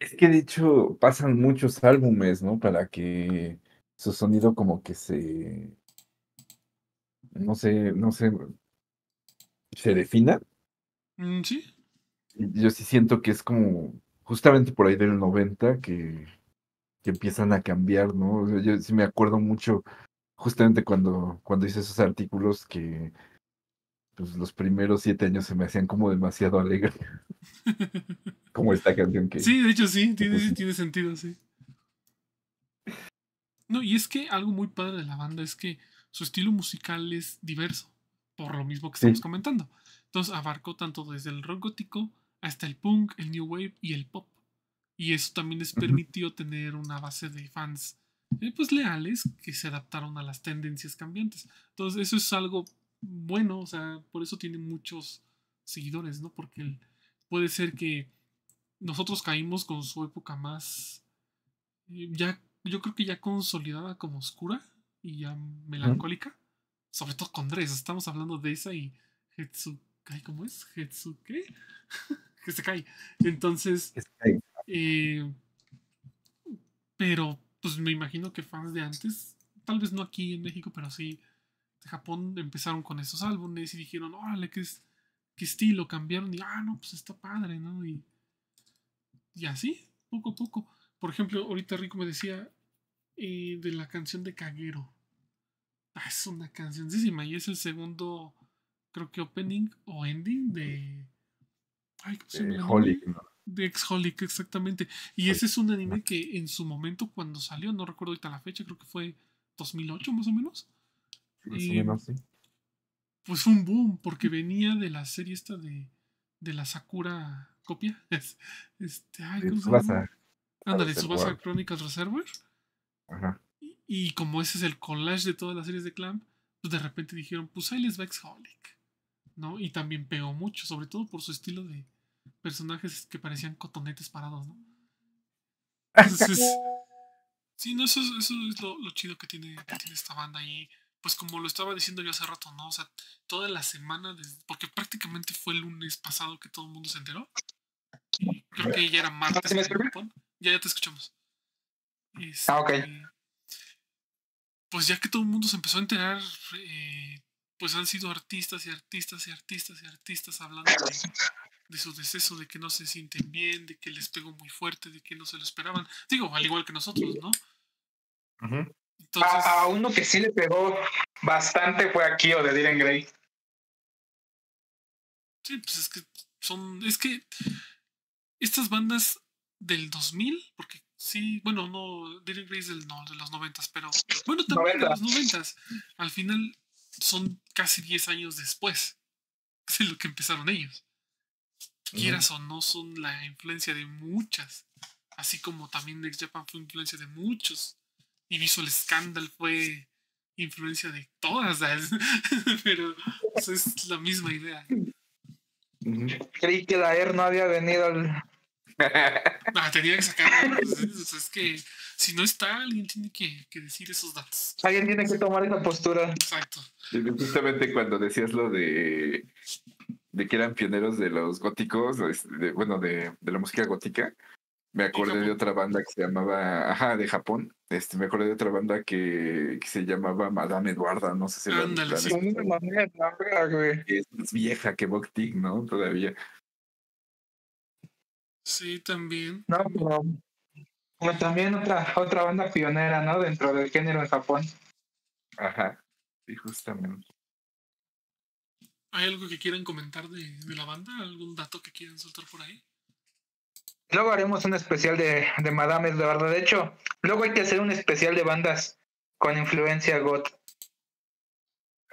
Es que de hecho pasan muchos álbumes, ¿no? Para que su sonido como que se, no sé, no sé, se defina. Sí. Yo sí siento que es como justamente por ahí del noventa que... que empiezan a cambiar, ¿no? Yo sí me acuerdo mucho, justamente cuando, cuando hice esos artículos, que pues, los primeros siete años se me hacían como demasiado alegre. Como esta canción que... Sí, de hecho sí, tiene, sí, tiene sentido, sí. No, y es que algo muy padre de la banda es que su estilo musical es diverso, por lo mismo que estamos sí. comentando. Entonces abarcó tanto desde el rock gótico hasta el punk, el new wave y el pop. Y eso también les permitió uh-huh. tener una base de fans eh, pues leales que se adaptaron a las tendencias cambiantes. Entonces eso es algo bueno, o sea, por eso tiene muchos seguidores, ¿no? Porque el, puede ser que nosotros caímos con su época más eh, ya yo creo que ya consolidada como oscura y ya melancólica. ¿Mm? Sobre todo con Dress. Estamos hablando de esa y Hetsukai, ¿cómo es? ¿Hetsukai? Hetsukai. Entonces, eh, pero pues me imagino que fans de antes, tal vez no aquí en México, pero sí de Japón, empezaron con esos álbumes y dijeron, órale, qué, es, qué estilo, cambiaron y, ah, no, pues está padre, ¿no? Y, y así, poco a poco. Por ejemplo, ahorita Rico me decía eh, de la canción de Kagero. Ah, es una cancioncísima y es el segundo, creo que opening o ending de... Ay, ¿cómo se llama? Eh, xHolic, ¿no? De xHolic, exactamente. Y ese es un anime que en su momento cuando salió, no recuerdo ahorita la fecha, creo que fue dos mil ocho más o menos. Más o menos, sí. Pues fue un boom, porque venía de la serie esta de, de la Sakura copia. Este, ay, ¿cómo se llama? Ándale, Tsubasa Chronicles Reservoir. Ajá. Y, y como ese es el collage de todas las series de Clamp, pues de repente dijeron, pues ahí les va xHolic, ¿no? Y también pegó mucho, sobre todo por su estilo de personajes que parecían cotonetes parados, ¿no? Entonces, sí, no, eso, eso es lo, lo chido que tiene, que tiene esta banda. Y pues como lo estaba diciendo yo hace rato, ¿no? O sea, toda la semana, desde, porque prácticamente fue el lunes pasado que todo el mundo se enteró. Y creo que ya era martes en Japón. Ya, ya te escuchamos. Este, ah, ok. Pues ya que todo el mundo se empezó a enterar, eh, pues han sido artistas y artistas y artistas y artistas hablando de, de su deceso, de que no se sienten bien, de que les pegó muy fuerte, de que no se lo esperaban. Digo, al igual que nosotros, ¿no? Uh-huh. Entonces, a, a uno que sí le pegó bastante fue a Kyo de Dir en Grey. Sí, pues es que son... Es que estas bandas del dos mil, porque... Sí, bueno, no, Dir en Grey es del, no, de los noventas, pero bueno, también noventa. De los noventas. Al final son casi diez años después de lo que empezaron ellos. Quieras uh-huh. o no, son la influencia de muchas. Así como también X Japan fue influencia de muchos. Y Visual Scandal fue influencia de todas. Pero pues, es la misma idea. Uh-huh. Creí que la E R no había venido al... No, tenía que sacarlo. Pues, es que si no está, alguien tiene que, que decir esos datos. Alguien tiene que tomar esa postura. Exacto. Justamente cuando decías lo de, de que eran pioneros de los góticos, de, bueno, de, de la música gótica, me acordé de otra banda que se llamaba, ajá, de Japón. Este, me acordé de otra banda que, que se llamaba Madame Eduarda, no sé si era. Ándale, sí. Es más vieja que Buck-Tick, ¿no? Todavía. Sí, también. No, pero, pero también otra, otra banda pionera, ¿no? Dentro del género en Japón. Ajá, sí, justamente. ¿Hay algo que quieran comentar de, de la banda? ¿Algún dato que quieran soltar por ahí? Luego haremos un especial de, de Madame Eduarda. De hecho, luego hay que hacer un especial de bandas con influencia goth.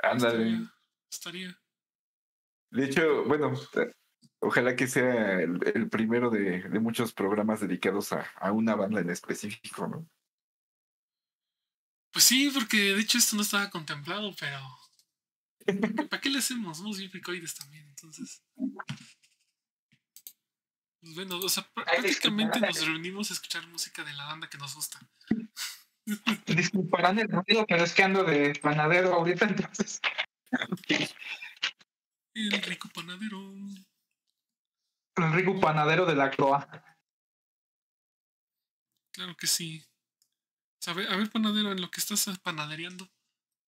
Ándale. Estaría. De hecho, bueno... Ojalá que sea el, el primero de, de muchos programas dedicados a, a una banda en específico, ¿no? Pues sí, porque de hecho esto no estaba contemplado, pero... ¿Para qué le hacemos? Somos bien picoides también, entonces... Pues bueno, o sea, prácticamente nos reunimos a escuchar música de la banda que nos gusta. Disculparán el ruido, pero es que ando de panadero ahorita, entonces... El rico panadero... El rico panadero de la Croa. Claro que sí. A ver, a ver, panadero, en lo que estás panadereando,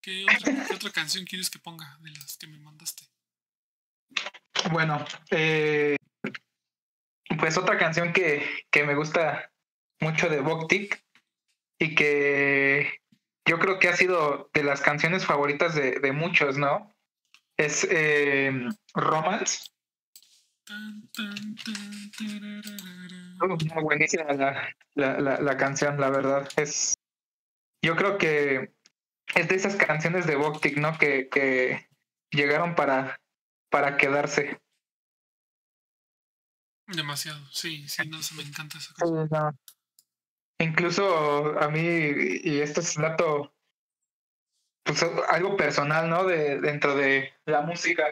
¿qué otra, ¿qué otra canción quieres que ponga de las que me mandaste? Bueno, eh, pues otra canción que, que me gusta mucho de Buck-Tick y que yo creo que ha sido de las canciones favoritas de, de muchos, ¿no? Es eh, Romance. Tan, tan, tan, uh, buenísima la, la, la, la canción, la verdad. Es, yo creo que es de esas canciones de Buck-Tick, ¿no? Que, que llegaron para, para quedarse. Demasiado, sí, sí, no se me encanta esa canción. Uh, no. Incluso a mí, y esto es un dato, pues algo personal, ¿no? De, dentro de la música.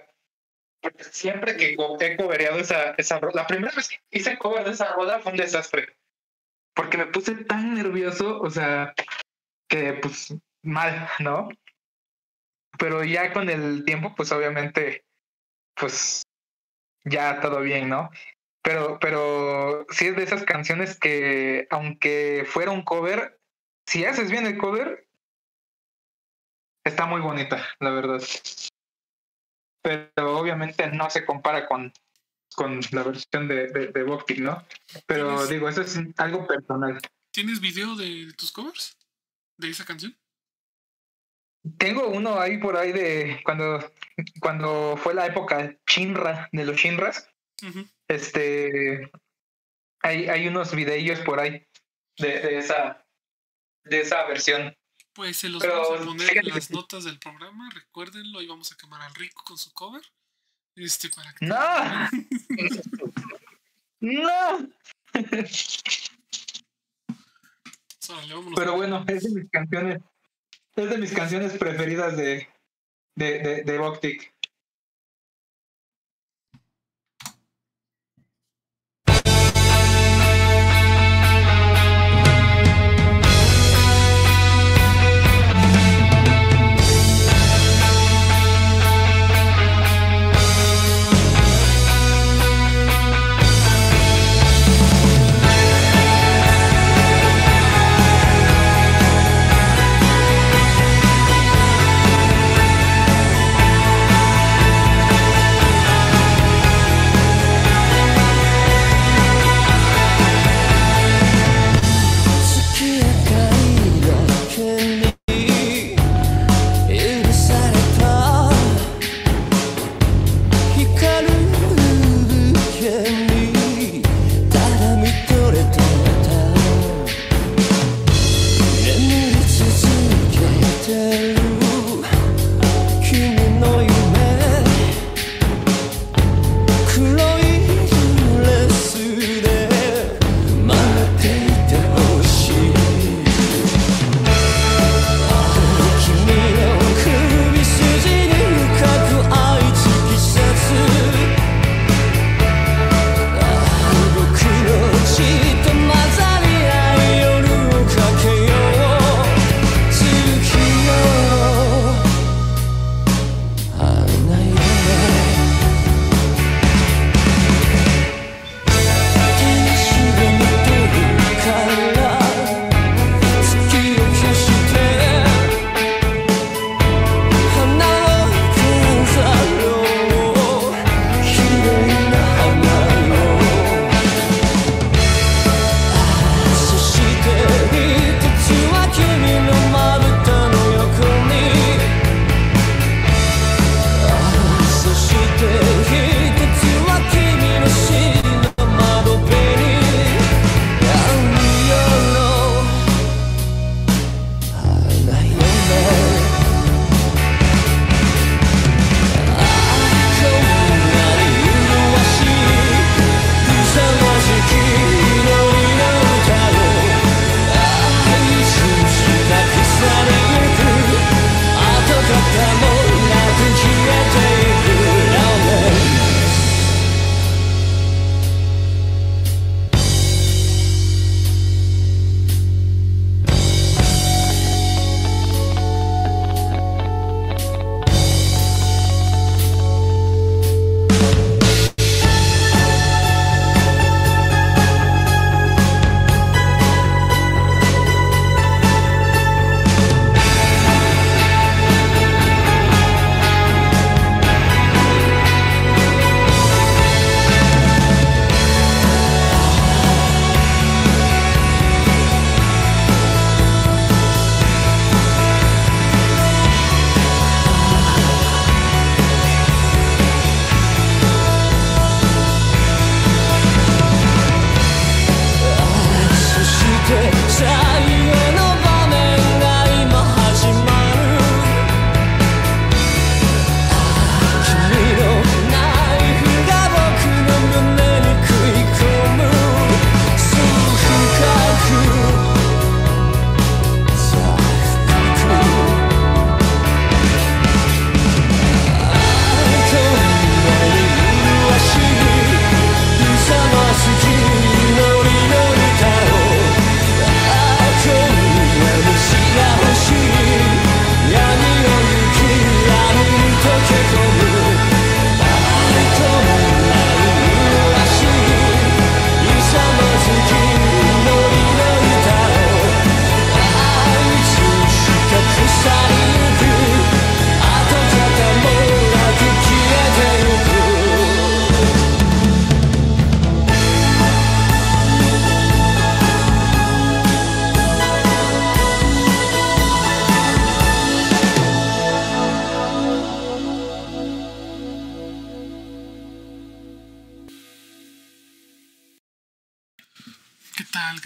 Porque siempre que he cobereado esa, esa rola, la primera vez que hice cover de esa rola fue un desastre. porque me puse tan nervioso, o sea, que pues mal, ¿no? Pero ya con el tiempo, pues obviamente, pues ya todo bien, ¿no? Pero, pero sí es de esas canciones que, aunque fuera un cover, si haces bien el cover, está muy bonita, la verdad. Pero obviamente no se compara con, con la versión de, de, de Buck-Tick, ¿no? Pero digo, eso es algo personal. ¿Tienes video de tus covers? ¿De esa canción? Tengo uno ahí por ahí de cuando, cuando fue la época Shinra, de los Shinras. Uh-huh. Este, hay, hay unos videillos por ahí de, de esa de esa versión. Pues se los Pero, vamos a poner en las notas del programa, recuérdenlo, y vamos a quemar al Rico con su cover. Este para que... ¡No! ¡No! Sórale, vámonos. Pero bueno, es de mis canciones. Es de mis canciones preferidas de, de, de, de Buck-Tick.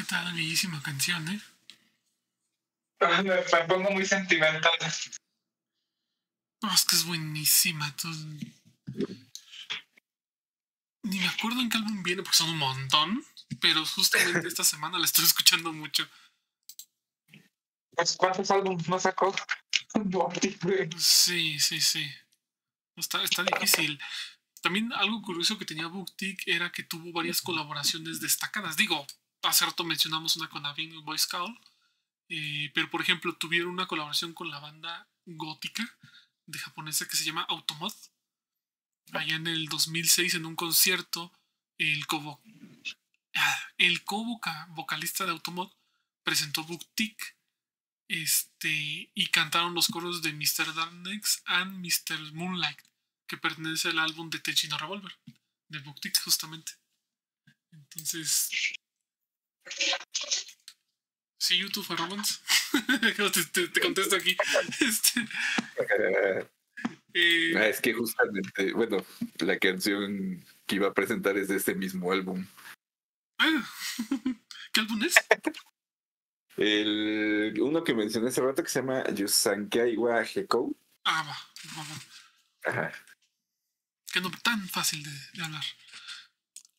tal? Bellísima canción, ¿eh? Me pongo muy sentimental. No, es que es buenísima. Todo... Ni me acuerdo en qué álbum viene, porque son un montón. Pero justamente esta semana la estoy escuchando mucho. ¿Cuántos álbumes no sacó? Sí, sí, sí. Está, está difícil. También algo curioso que tenía Buck-Tick era que tuvo varias colaboraciones destacadas. Digo, hace rato mencionamos una con Avenged Boyscout. Eh, pero por ejemplo tuvieron una colaboración con la banda gótica de japonesa que se llama Automod allá en el dos mil seis en un concierto. El cobo el cobo vocalista de Automod presentó Buck-Tick este, y cantaron los coros de mister Darkness and mister Moonlight, que pertenece al álbum de Techino Revolver de Buck-Tick justamente. Entonces sí, YouTube a Romance. te, te, te contesto aquí. Este... Uh, eh, es que justamente, bueno, la canción que iba a presentar es de este mismo álbum. ¿Qué álbum es? El, uno que mencioné hace rato que se llama Yosankai waheko. Ah, va, va, va. Ajá. Que no tan fácil de, de hablar.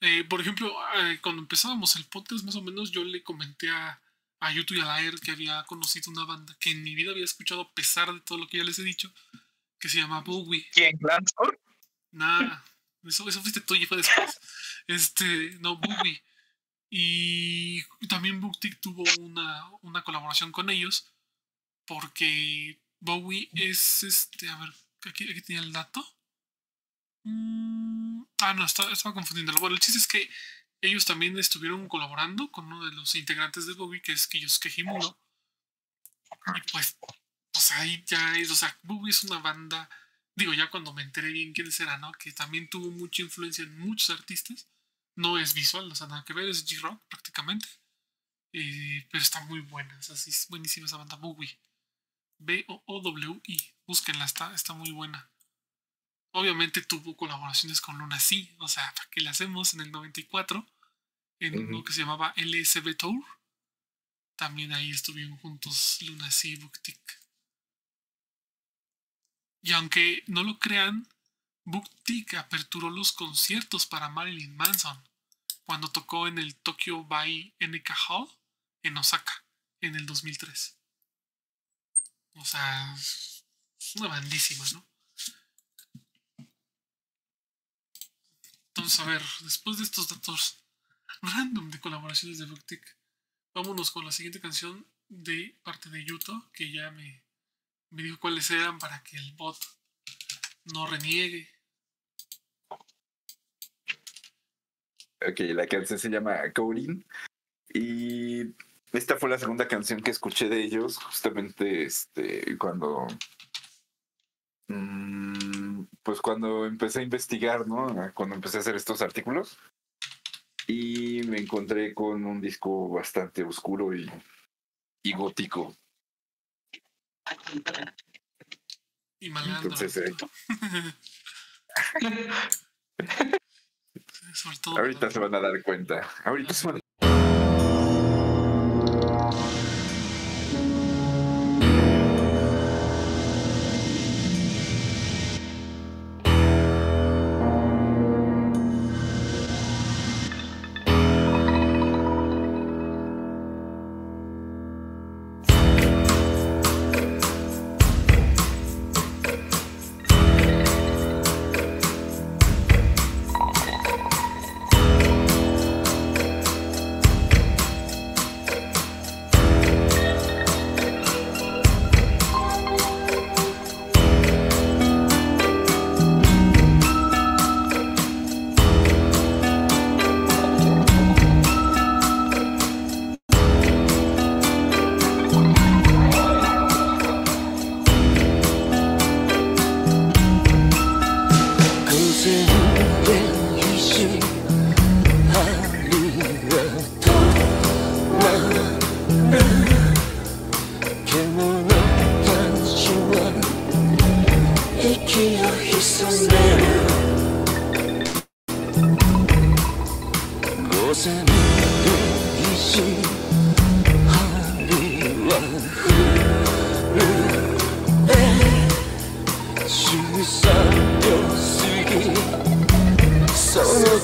Eh, por ejemplo, eh, cuando empezábamos el podcast, más o menos yo le comenté a a YouTube y a Laer que había conocido una banda que en mi vida había escuchado a pesar de todo lo que ya les he dicho, que se llama Bowie. ¿Quién? ¿Lanzor? Nah, eso, eso fuiste tú y fue después. Este, no, Bowie. Y también Buck-Tick tuvo una, una colaboración con ellos, porque Bowie es este, a ver, aquí, aquí tenía el dato. Mm, ah, no, estaba, estaba confundiéndolo. Bueno, el chiste es que ellos también estuvieron colaborando con uno de los integrantes de Bowie, que es Kiyosuke Himuro. Y pues, pues ahí ya es, o sea, Bowie es una banda, digo, ya cuando me enteré bien quiénes eran, ¿no? Que también tuvo mucha influencia en muchos artistas. No es visual, o sea, nada que ver, es G-Rock prácticamente. Eh, pero está muy buena, o sea, sí, es buenísima esa banda, Bowie. B O O W I, búsquenla, está, está muy buena. Obviamente tuvo colaboraciones con Luna Sea, o sea, ¿para qué le hacemos? En el noventa y cuatro, en uh-huh. Lo que se llamaba L S B Tour, también ahí estuvieron juntos Luna Sea y Buck-Tick. Y aunque no lo crean, Buck-Tick aperturó los conciertos para Marilyn Manson cuando tocó en el Tokyo Bay N K Hall en Osaka en el dos mil tres. O sea, una bandísima, ¿no? Entonces, a ver, después de estos datos random de colaboraciones de Buck-Tick, vámonos con la siguiente canción de parte de Yuto, que ya me, me dijo cuáles eran para que el bot no reniegue. Ok, la canción se llama Colin, y esta fue la segunda canción que escuché de ellos, justamente este cuando... pues cuando empecé a investigar, ¿no? Cuando empecé a hacer estos artículos y me encontré con un disco bastante oscuro y, y gótico y malando. Entonces, eh... ahorita se van a dar cuenta, ahorita se van a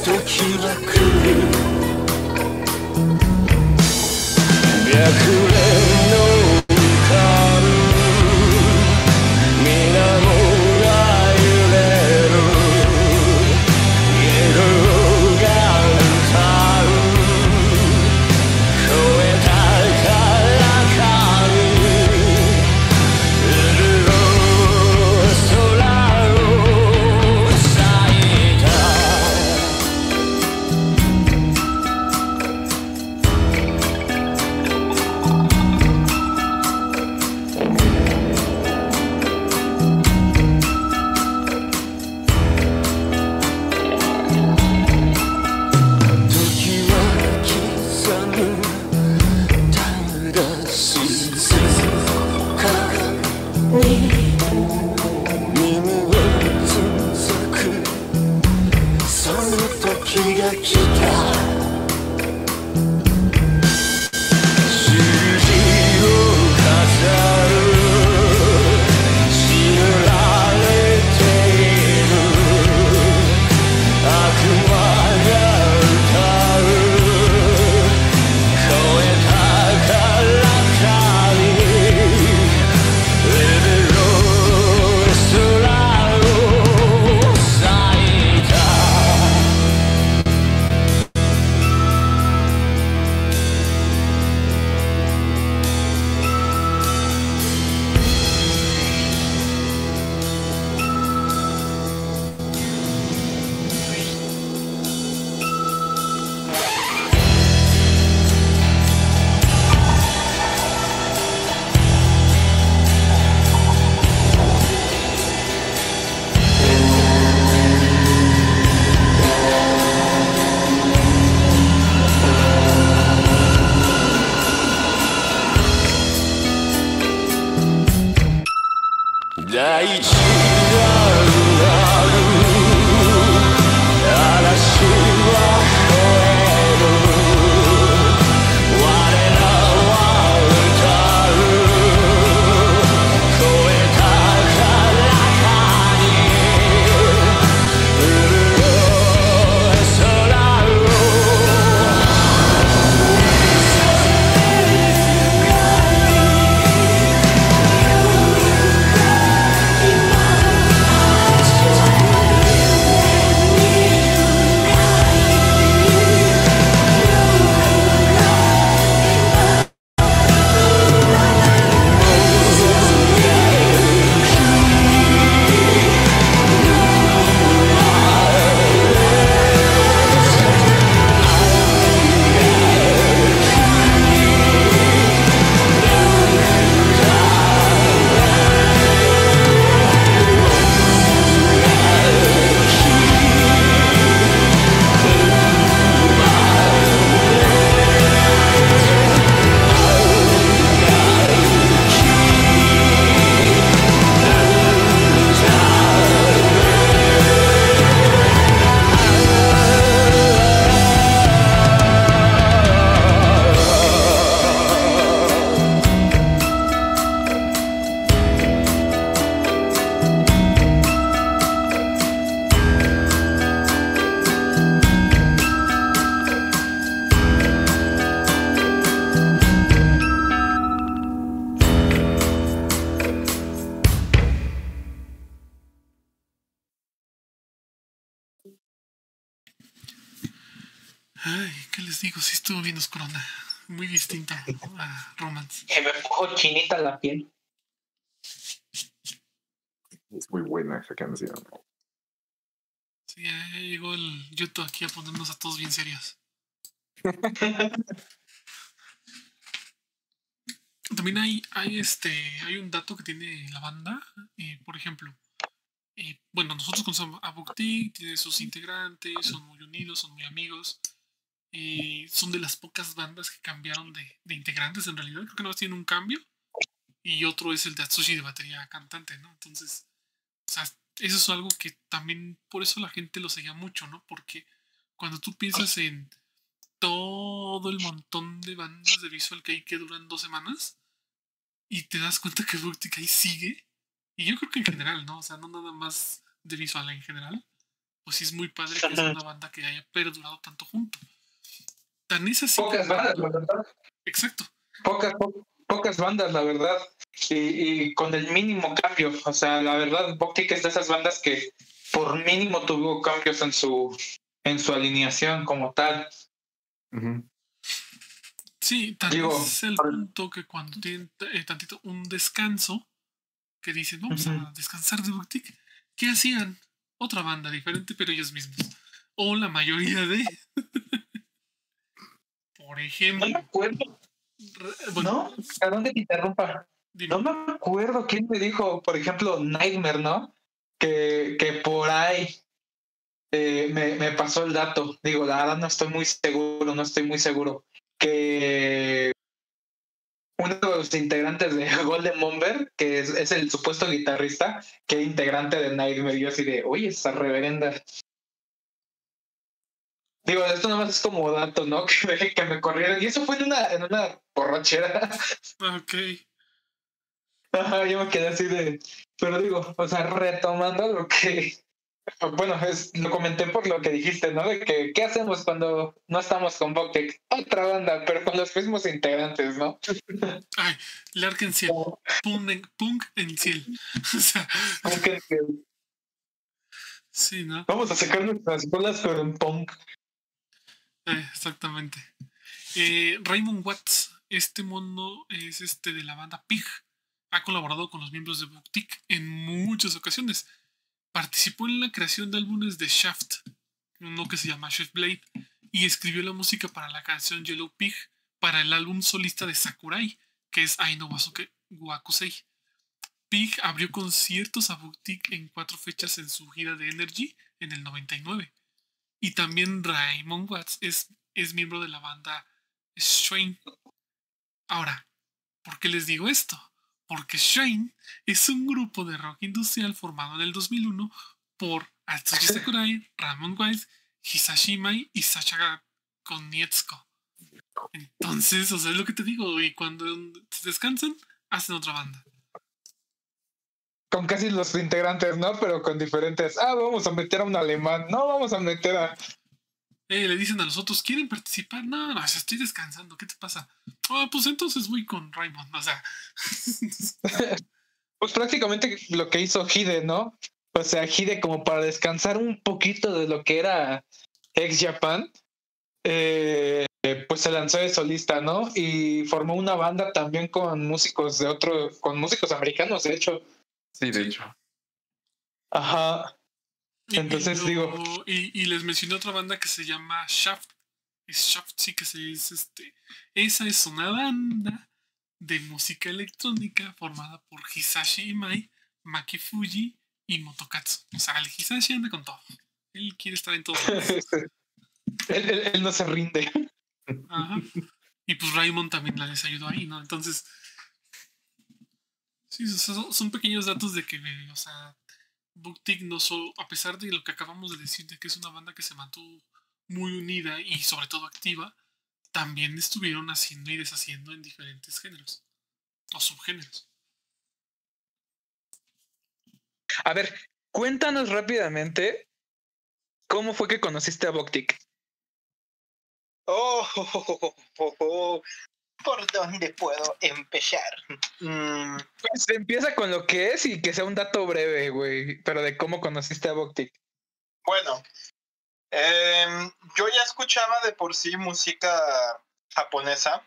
と気楽白蓮のRomance. Se me puso chinita la piel. Es muy buena esa canción. Sí, ya llegó el YouTube aquí a ponernos a todos bien serios. También hay, hay, este, hay un dato que tiene la banda. Eh, por ejemplo, eh, bueno, nosotros conocemos a Buck-Tick, tiene sus integrantes, son muy unidos, son muy amigos. Eh, son de las pocas bandas que cambiaron de, de integrantes en realidad. Creo que nomás tienen un cambio. Y otro es el de Atsushi de batería cantante, ¿no? Entonces, o sea, eso es algo que también, por eso la gente lo seguía mucho, ¿no? Porque cuando tú piensas en todo el montón de bandas de visual que hay que duran dos semanas y te das cuenta que Buck-Tick ahí sigue. Y yo creo que en general, ¿no? O sea, no nada más de visual en general. pues sí es muy padre que sea una banda que haya perdurado tanto junto. Tan es así. Pocas bandas, la verdad. Exacto. Pocas, po- pocas bandas, la verdad. Y, y con el mínimo cambio. O sea, la verdad, Buck-Tick es de esas bandas que por mínimo tuvo cambios en su, en su alineación como tal. Uh-huh. Sí, tan Digo, es el punto que cuando tienen eh, tantito un descanso, que dicen, vamos uh-huh. a descansar de Buck-Tick, ¿qué hacían? Otra banda diferente, pero ellos mismos. O la mayoría de... Por ejemplo... No me acuerdo. Bueno, ¿no? ¿A dónde te interrumpa? Dime. No me acuerdo quién me dijo, por ejemplo, Nightmare, ¿no? Que, que por ahí eh, me, me pasó el dato. Digo, la verdad no estoy muy seguro, no estoy muy seguro. Que uno de los integrantes de Golden Bomber, que es, es el supuesto guitarrista, que es integrante de Nightmare, yo así de, oye, esa reverenda. Digo, esto nada más es como dato, ¿no? Que me, que me corrieron. Y eso fue en una, en una borrachera. Ok. Ajá, yo me quedé así de... Pero digo, o sea, retomando lo que... Bueno, es, lo comenté por lo que dijiste, ¿no? De que, ¿qué hacemos cuando no estamos con Buck-Tick? Otra banda, pero con los mismos integrantes, ¿no? Ay, Lark en Ciel. Punk en Ciel. O sea... Punk en Ciel. Sí, ¿no? Vamos a sacar nuestras bolas, pero en punk. Eh, exactamente. Eh, Raymond Watts, este mono es este de la banda Pig. Ha colaborado con los miembros de Buck-Tick en muchas ocasiones. Participó en la creación de álbumes de Shaft, uno que se llama Shaftblade, y escribió la música para la canción Yellow Pig para el álbum solista de Sakurai, que es Aino Wakusei. Pig abrió conciertos a Buck-Tick en cuatro fechas en su gira de Energy en el noventa y nueve. Y también Raymond Watts es, es miembro de la banda Shane. Ahora, ¿por qué les digo esto? Porque Shane es un grupo de rock industrial formado en el dos mil uno por Atsushi Sakurai, Raymond Watts, Hisashi Imai y Sasha Konietzko. Entonces, o sea, es lo que te digo. Y cuando se descansan, hacen otra banda. Con casi los integrantes, ¿no? Pero con diferentes. Ah, vamos a meter a un alemán. No, vamos a meter a... Eh, le dicen a los otros, ¿quieren participar? No, no, estoy descansando. ¿Qué te pasa? Ah, oh, pues entonces voy con Raymond. O sea... Pues prácticamente lo que hizo Hide, ¿no? O sea, Hide como para descansar un poquito de lo que era X Japan. Eh, pues se lanzó de solista, ¿no? Y formó una banda también con músicos de otro... Con músicos americanos, de hecho... Sí, de hecho. Ajá. Entonces y, y lo, digo... Y, y les mencioné otra banda que se llama Shaft. Es Shaft, sí que se es este... Esa es una banda de música electrónica formada por Hisashi Imai, Maki Fuji y Motokatsu. O sea, el Hisashi anda con todo. Él quiere estar en todo. él, él, él no se rinde. Ajá. Y pues Raymond también les ayudó ahí, ¿no? Entonces... Sí, son, son pequeños datos de que, o sea, Buck-Tick no solo, a pesar de lo que acabamos de decir, de que es una banda que se mantuvo muy unida y sobre todo activa, también estuvieron haciendo y deshaciendo en diferentes géneros o subgéneros. A ver, cuéntanos rápidamente cómo fue que conociste a Buck-Tick. Oh, oh, oh, oh, oh, oh. ¿Por dónde puedo empezar? Mm. Pues empieza con lo que es y que sea un dato breve, güey. Pero de cómo conociste a Buck-Tick. Bueno, eh, yo ya escuchaba de por sí música japonesa,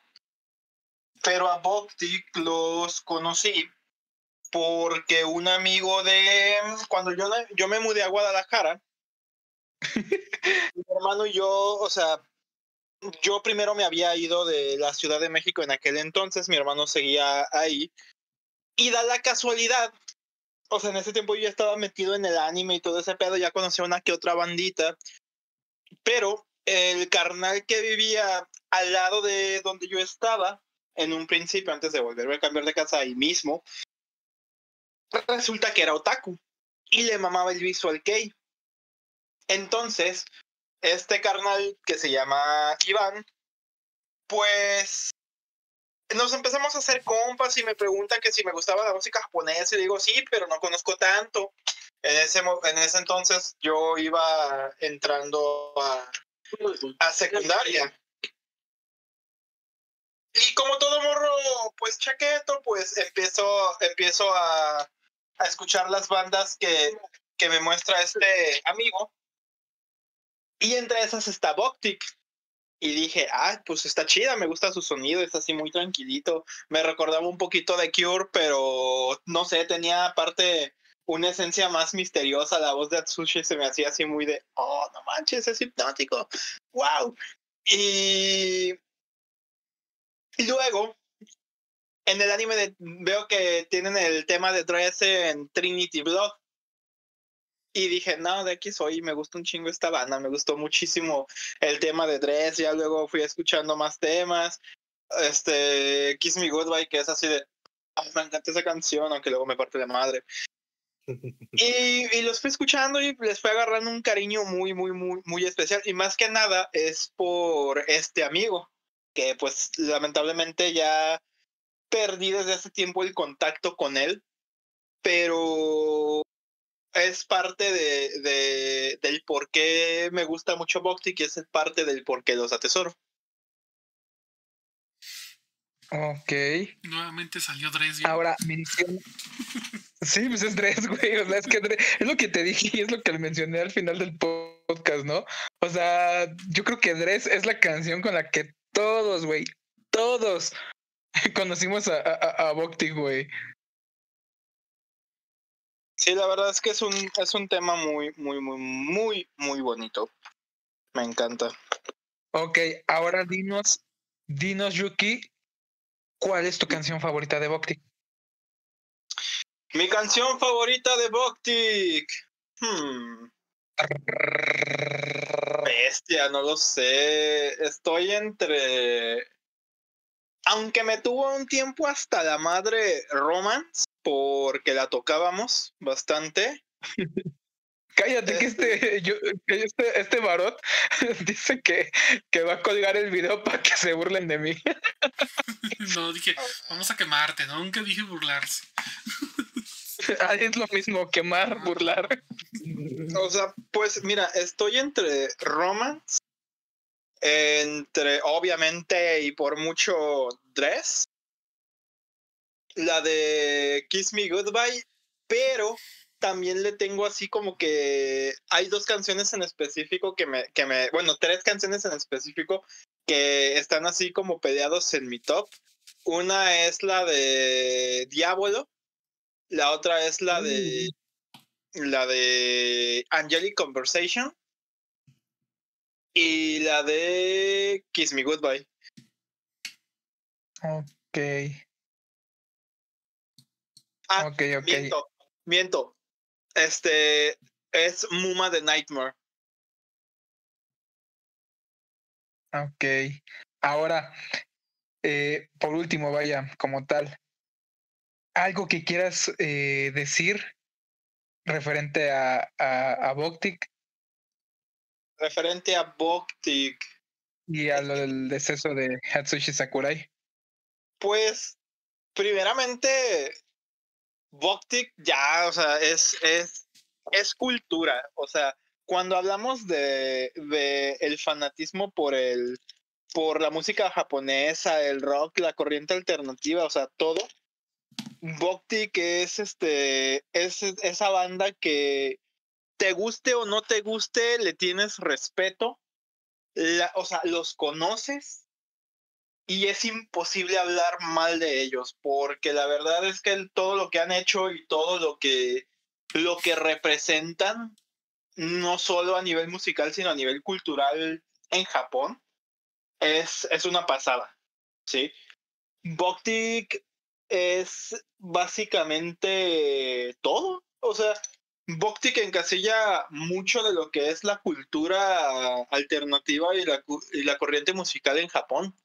pero a Buck-Tick los conocí porque un amigo de... Cuando yo, yo me mudé a Guadalajara, mi hermano y yo, o sea... Yo primero me había ido de la Ciudad de México en aquel entonces, mi hermano seguía ahí, y da la casualidad, o sea, en ese tiempo yo ya estaba metido en el anime y todo ese pedo, ya conocía una que otra bandita, pero el carnal que vivía al lado de donde yo estaba, en un principio, antes de volverme a cambiar de casa ahí mismo, resulta que era otaku, y le mamaba el visual kei. Entonces... Este carnal que se llama Iván, pues nos empezamos a hacer compas y me pregunta que si me gustaba la música japonesa y digo sí, pero no conozco tanto. En ese, en ese entonces yo iba entrando a, a secundaria. Y como todo morro, pues chaqueto, pues empiezo, empiezo a, a escuchar las bandas que, que me muestra este amigo. Y entre esas está Buck-Tick. Y dije, ah, pues está chida, me gusta su sonido, está así muy tranquilito. Me recordaba un poquito de Cure, pero no sé, tenía aparte una esencia más misteriosa. La voz de Atsushi se me hacía así muy de, oh, no manches, es hipnótico, wow. Y luego, en el anime de, veo que tienen el tema de Dress en Trinity Blood. Y dije, no, de aquí soy, me gusta un chingo esta banda, me gustó muchísimo el tema de Dress, ya luego fui escuchando más temas, este, Kiss Me Goodbye, que es así de, oh, me encanta esa canción, aunque luego me parte la madre. y, y los fui escuchando y les fui agarrando un cariño muy, muy, muy, muy especial, y más que nada es por este amigo, que pues lamentablemente ya perdí desde hace tiempo el contacto con él, pero es parte de, de, del por qué me gusta mucho Buck-Tick y es parte del por qué los atesoro. Ok. Nuevamente salió Dress. ¿Yo? Ahora, mención. Sí, pues es Dress, güey. O sea, es que Dress, es lo que te dije y es lo que le mencioné al final del podcast, ¿no? O sea, yo creo que Dress es la canción con la que todos, güey, todos conocimos a, a, a Buck-Tick, güey. Sí, la verdad es que es un, es un tema muy, muy, muy, muy, muy bonito. Me encanta. Ok, ahora dinos, dinos, Yuki, ¿cuál es tu canción favorita de Buck-Tick? Mi canción favorita de Buck-Tick. Hmm. Bestia, no lo sé. Estoy entre... Aunque me tuvo un tiempo hasta la madre, Romance, porque la tocábamos bastante. Cállate, este... que este yo, este, este Barot dice que, que va a colgar el video para que se burlen de mí. No, dije, vamos a quemarte, ¿no? Nunca dije burlarse. Ah, es lo mismo, quemar, burlar. O sea, pues mira, estoy entre Romance, entre, obviamente, y por mucho, Dress, la de Kiss Me Goodbye, pero también le tengo así como que hay dos canciones en específico que me, que me, bueno, tres canciones en específico que están así como peleados en mi top. Una es la de Diablo, la otra es la de mm. la de Angelic Conversation y la de Kiss Me Goodbye. Ok. Ah, okay, okay. Miento, miento. Este es Muma de Nightmare. Ok. Ahora, eh, por último, vaya, como tal, algo que quieras eh, decir referente a, a, a Buck-Tick. Referente a Buck-Tick. Y a lo del deceso de Atsushi Sakurai. Pues, primeramente, Buck-Tick ya, o sea, es, es, es cultura. O sea, cuando hablamos de, de el fanatismo por el, por la música japonesa, el rock, la corriente alternativa, o sea, todo, Buck-Tick es este, es esa banda que te guste o no te guste, le tienes respeto, la, o sea, los conoces. Y es imposible hablar mal de ellos, porque la verdad es que todo lo que han hecho y todo lo que, lo que representan, no solo a nivel musical, sino a nivel cultural en Japón, es, es una pasada, ¿sí? Buck-Tick es básicamente todo, o sea, Buck-Tick encasilla mucho de lo que es la cultura alternativa y la, y la corriente musical en Japón.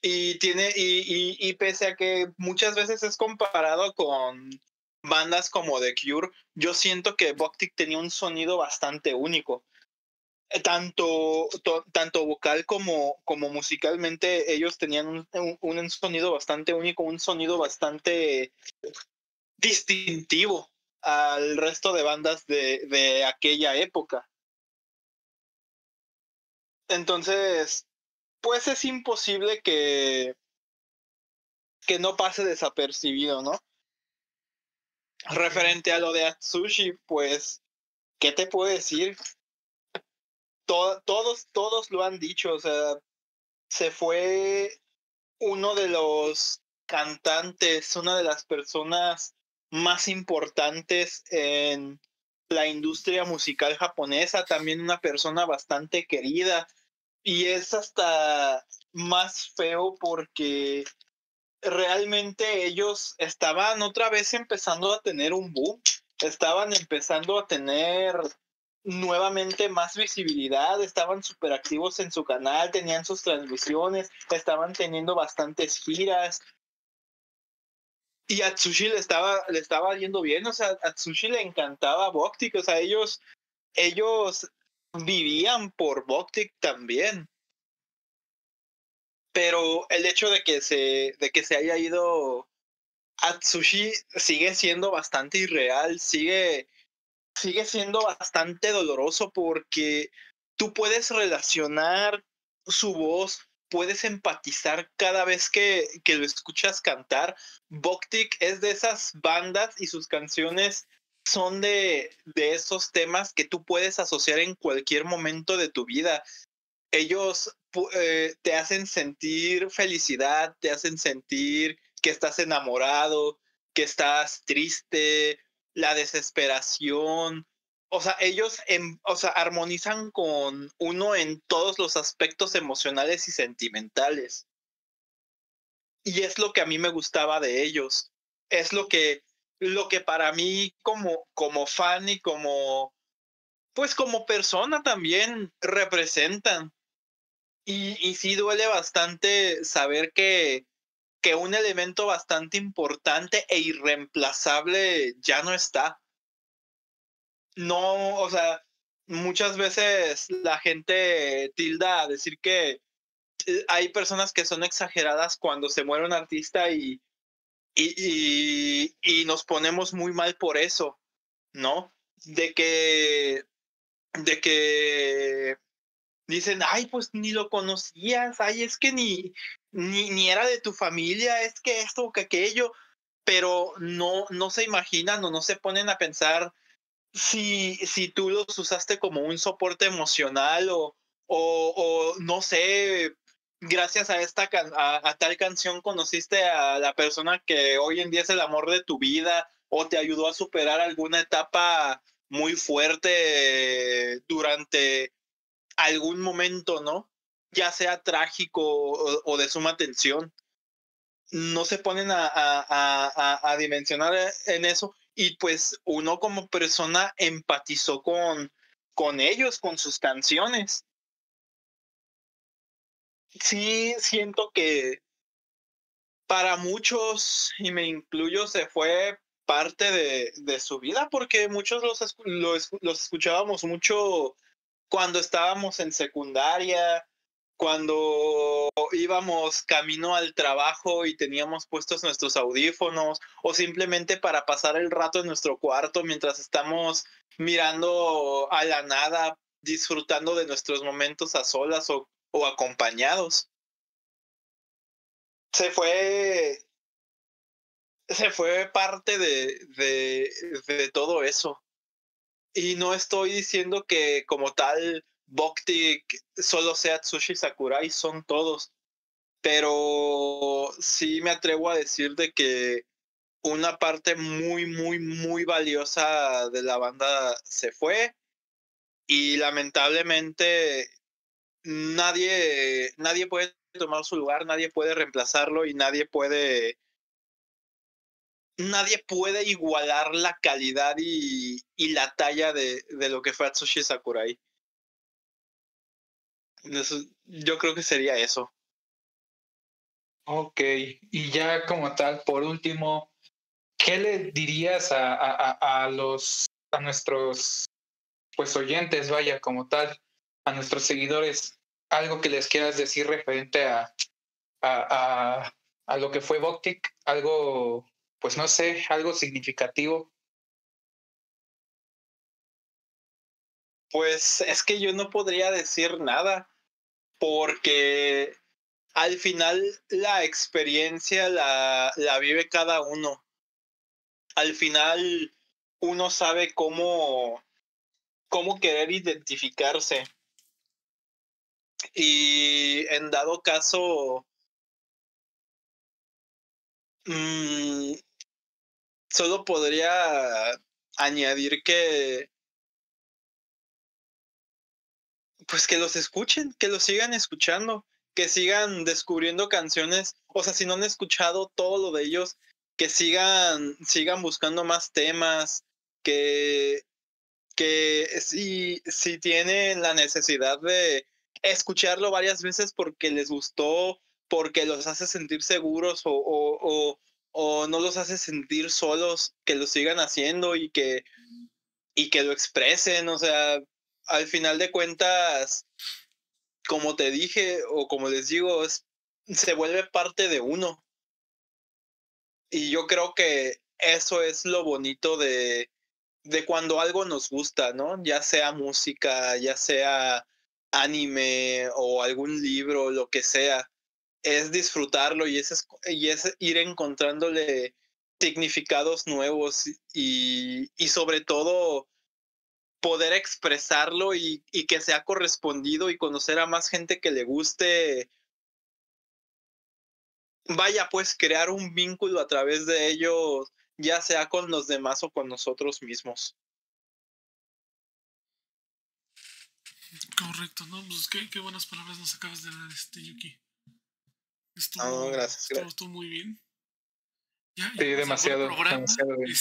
Y tiene, y, y, y pese a que muchas veces es comparado con bandas como The Cure, yo siento que Buck-Tick tenía un sonido bastante único. Tanto, to, tanto vocal como, como musicalmente, ellos tenían un, un, un sonido bastante único, un sonido bastante distintivo. al resto de bandas de, de aquella época. Entonces, pues es imposible que, que no pase desapercibido, ¿no? Referente a lo de Atsushi, pues, ¿qué te puedo decir? Todo, todos, todos lo han dicho, o sea, se fue uno de los cantantes, una de las personas más importantes en la industria musical japonesa, también una persona bastante querida. Y es hasta más feo porque realmente ellos estaban otra vez empezando a tener un boom, estaban empezando a tener nuevamente más visibilidad, estaban súper activos en su canal, tenían sus transmisiones, estaban teniendo bastantes giras. Y a Atsushi le estaba, le estaba yendo bien, o sea, a Atsushi le encantaba Buck-Tick, o sea, ellos, ellos vivían por Buck-Tick también. Pero el hecho de que se, de que se haya ido Atsushi sigue siendo bastante irreal, sigue, sigue siendo bastante doloroso porque tú puedes relacionar su voz, puedes empatizar cada vez que, que lo escuchas cantar. Buck-Tick es de esas bandas y sus canciones son de, de esos temas que tú puedes asociar en cualquier momento de tu vida. Ellos eh, te hacen sentir felicidad, te hacen sentir que estás enamorado, que estás triste, la desesperación. O sea, ellos en, o sea, armonizan con uno en todos los aspectos emocionales y sentimentales. Y es lo que a mí me gustaba de ellos. Es lo que, lo que para mí como, como fan y como, pues como persona también representan. Y, y sí duele bastante saber que, que un elemento bastante importante e irreemplazable ya no está. No, o sea, muchas veces la gente tilda a decir que hay personas que son exageradas cuando se muere un artista y, y, y, y nos ponemos muy mal por eso, ¿no? De que, de que dicen, ay, pues ni lo conocías, ay, es que ni, ni, ni era de tu familia, es que esto o que aquello, pero no, no se imaginan o no se ponen a pensar Si, si tú los usaste como un soporte emocional o, o, o no sé, gracias a, esta can- a, a tal canción conociste a la persona que hoy en día es el amor de tu vida o te ayudó a superar alguna etapa muy fuerte durante algún momento, ¿no? Ya sea trágico o, o de suma tensión. No se ponen a, a, a, a dimensionar en eso. Y pues uno como persona empatizó con, con ellos, con sus canciones. Sí, siento que para muchos, y me incluyo, se fue parte de, de su vida, porque muchos los, los, los escuchábamos mucho cuando estábamos en secundaria, cuando íbamos camino al trabajo y teníamos puestos nuestros audífonos o simplemente para pasar el rato en nuestro cuarto mientras estamos mirando a la nada, disfrutando de nuestros momentos a solas o, o acompañados. Se fue, se fue parte de, de, de todo eso. Y no estoy diciendo que como tal Buck-Tick solo sea Atsushi Sakurai, son todos. Pero sí me atrevo a decir de que una parte muy, muy, muy valiosa de la banda se fue. Y lamentablemente nadie, nadie puede tomar su lugar, nadie puede reemplazarlo y nadie puede, nadie puede igualar la calidad y, y la talla de, de lo que fue Atsushi Sakurai. Yo creo que sería eso. Ok, y ya como tal, por último, ¿qué le dirías a, a, a los a nuestros pues oyentes, vaya, como tal, a nuestros seguidores? Algo que les quieras decir referente a, a, a, a lo que fue Buck-Tick, algo, pues no sé, algo significativo. Pues es que yo no podría decir nada, porque al final la experiencia la, la vive cada uno. Al final uno sabe cómo, cómo querer identificarse. Y en dado caso, mmm, solo podría añadir que pues que los escuchen, que los sigan escuchando, que sigan descubriendo canciones. O sea, si no han escuchado todo lo de ellos, que sigan, sigan buscando más temas, que, que si, si tienen la necesidad de escucharlo varias veces porque les gustó, porque los hace sentir seguros o, o, o, o no los hace sentir solos, que lo sigan haciendo y que, y que lo expresen. O sea, al final de cuentas, como te dije o como les digo, es, se vuelve parte de uno. Y yo creo que eso es lo bonito de, de cuando algo nos gusta, ¿no? Ya sea música, ya sea anime o algún libro, lo que sea. Es disfrutarlo y es, y es ir encontrándole significados nuevos y, y sobre todo poder expresarlo y, y que sea correspondido y conocer a más gente que le guste. Vaya, pues crear un vínculo a través de ellos, ya sea con los demás o con nosotros mismos. Correcto, ¿no? Pues qué, qué buenas palabras nos acabas de dar, este, Yuki. Estuvo, no, gracias, estuvo, gracias. Estuvo muy bien. Ya, ya sí, demasiado, demasiado bien.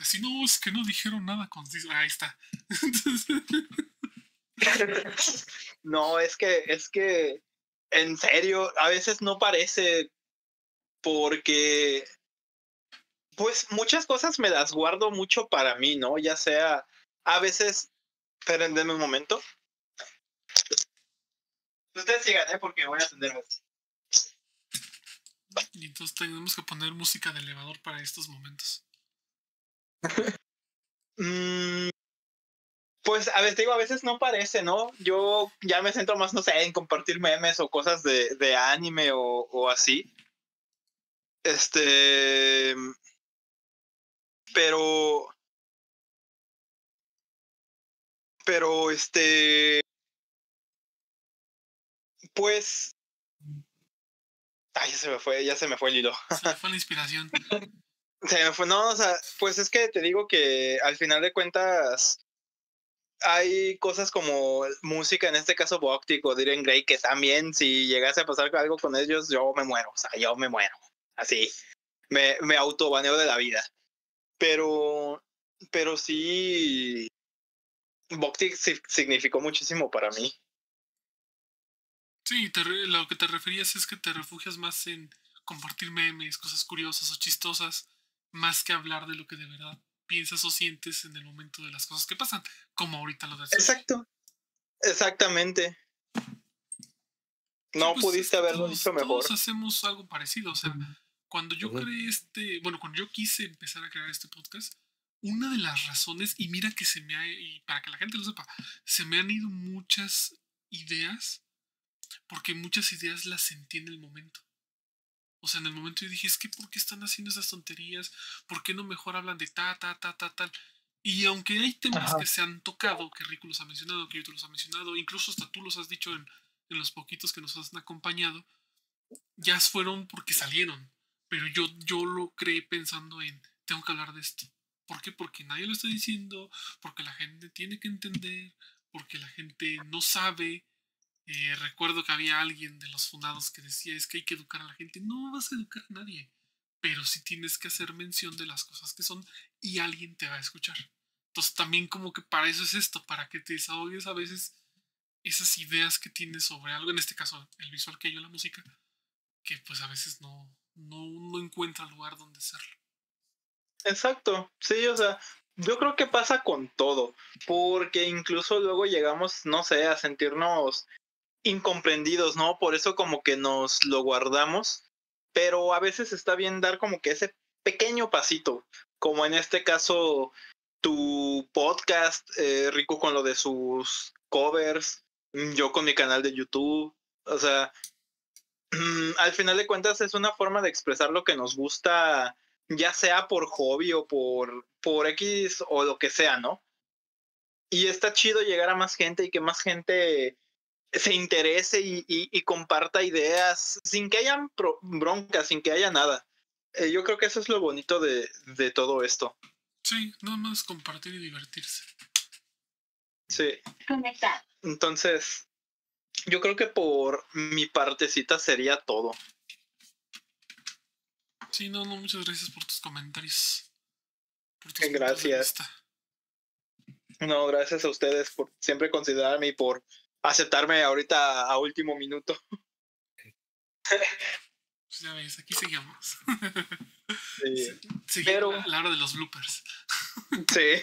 Así no, es que no dijeron nada con... Ah, ahí está. No, es que, es que, en serio, a veces no parece, porque, pues, muchas cosas me las guardo mucho para mí, ¿no? Ya sea, a veces, esperen, denme un momento. Ustedes sigan, ¿eh? Porque voy a atenderlos. Y entonces tenemos que poner música de elevador para estos momentos. mm, pues, a veces, digo, a veces no parece, ¿no? Yo ya me centro más, no sé, en compartir memes o cosas de, de anime o, o así. Este... Pero... Pero, este... Pues, ay, ya se me fue, ya se me fue el hilo. Se me fue la inspiración. Se me fue, no, o sea, pues es que te digo que al final de cuentas hay cosas como música, en este caso Buck-Tick o Dir en grey, que también si llegase a pasar algo con ellos, yo me muero, o sea, yo me muero. Así, me, me autobaneo de la vida. Pero, pero sí, Buck-Tick significó muchísimo para mí. Sí, te re, lo que te referías es que te refugias más en compartir memes, cosas curiosas o chistosas, más que hablar de lo que de verdad piensas o sientes en el momento de las cosas que pasan, como ahorita lo de Atsushi. Exacto, exactamente. No sí, pues, pudiste haberlo todos, dicho mejor. Todos hacemos algo parecido, o sea, cuando yo uh-huh. creé este, bueno, cuando yo quise empezar a crear este podcast, una de las razones, y mira que se me ha, y para que la gente lo sepa, se me han ido muchas ideas. Porque muchas ideas las sentí en el momento. O sea, en el momento yo dije, es que ¿por qué están haciendo esas tonterías? ¿Por qué no mejor hablan de ta, ta, ta, ta, tal? Y aunque hay temas Ajá. que se han tocado, que Rico los ha mencionado, que Yuto los ha mencionado, incluso hasta tú los has dicho en, en los poquitos que nos has acompañado, ya fueron porque salieron. Pero yo, yo lo creé pensando en, tengo que hablar de esto. ¿Por qué? Porque nadie lo está diciendo, porque la gente tiene que entender, porque la gente no sabe... Eh, recuerdo que había alguien de los fundados que decía, es que hay que educar a la gente. No vas a educar a nadie, pero sí tienes que hacer mención de las cosas que son y alguien te va a escuchar. Entonces también como que para eso es esto, para que te desahogues a veces esas ideas que tienes sobre algo, en este caso el visual que hay en la música, que pues a veces no, no, no encuentra lugar donde hacerlo. Exacto, sí, o sea, yo creo que pasa con todo, porque incluso luego llegamos, no sé, a sentirnos incomprendidos, ¿no? Por eso como que nos lo guardamos, pero a veces está bien dar como que ese pequeño pasito como en este caso tu podcast, eh, Rico con lo de sus covers, yo con mi canal de YouTube. O sea, al final de cuentas es una forma de expresar lo que nos gusta, ya sea por hobby o por, por X o lo que sea, ¿no? Y está chido llegar a más gente y que más gente se interese y, y, y comparta ideas sin que haya broncas, sin que haya nada. Eh, yo creo que eso es lo bonito de, de todo esto. Sí, nada más compartir y divertirse. Sí. Conectar. Entonces, yo creo que por mi partecita sería todo. Sí, no, no, muchas gracias por tus comentarios. Por tus gracias. No, gracias a ustedes por siempre considerarme y por aceptarme ahorita a último minuto. Pues ya ves, aquí seguimos. Sí. Seguimos pero, a la hora de los bloopers. Sí,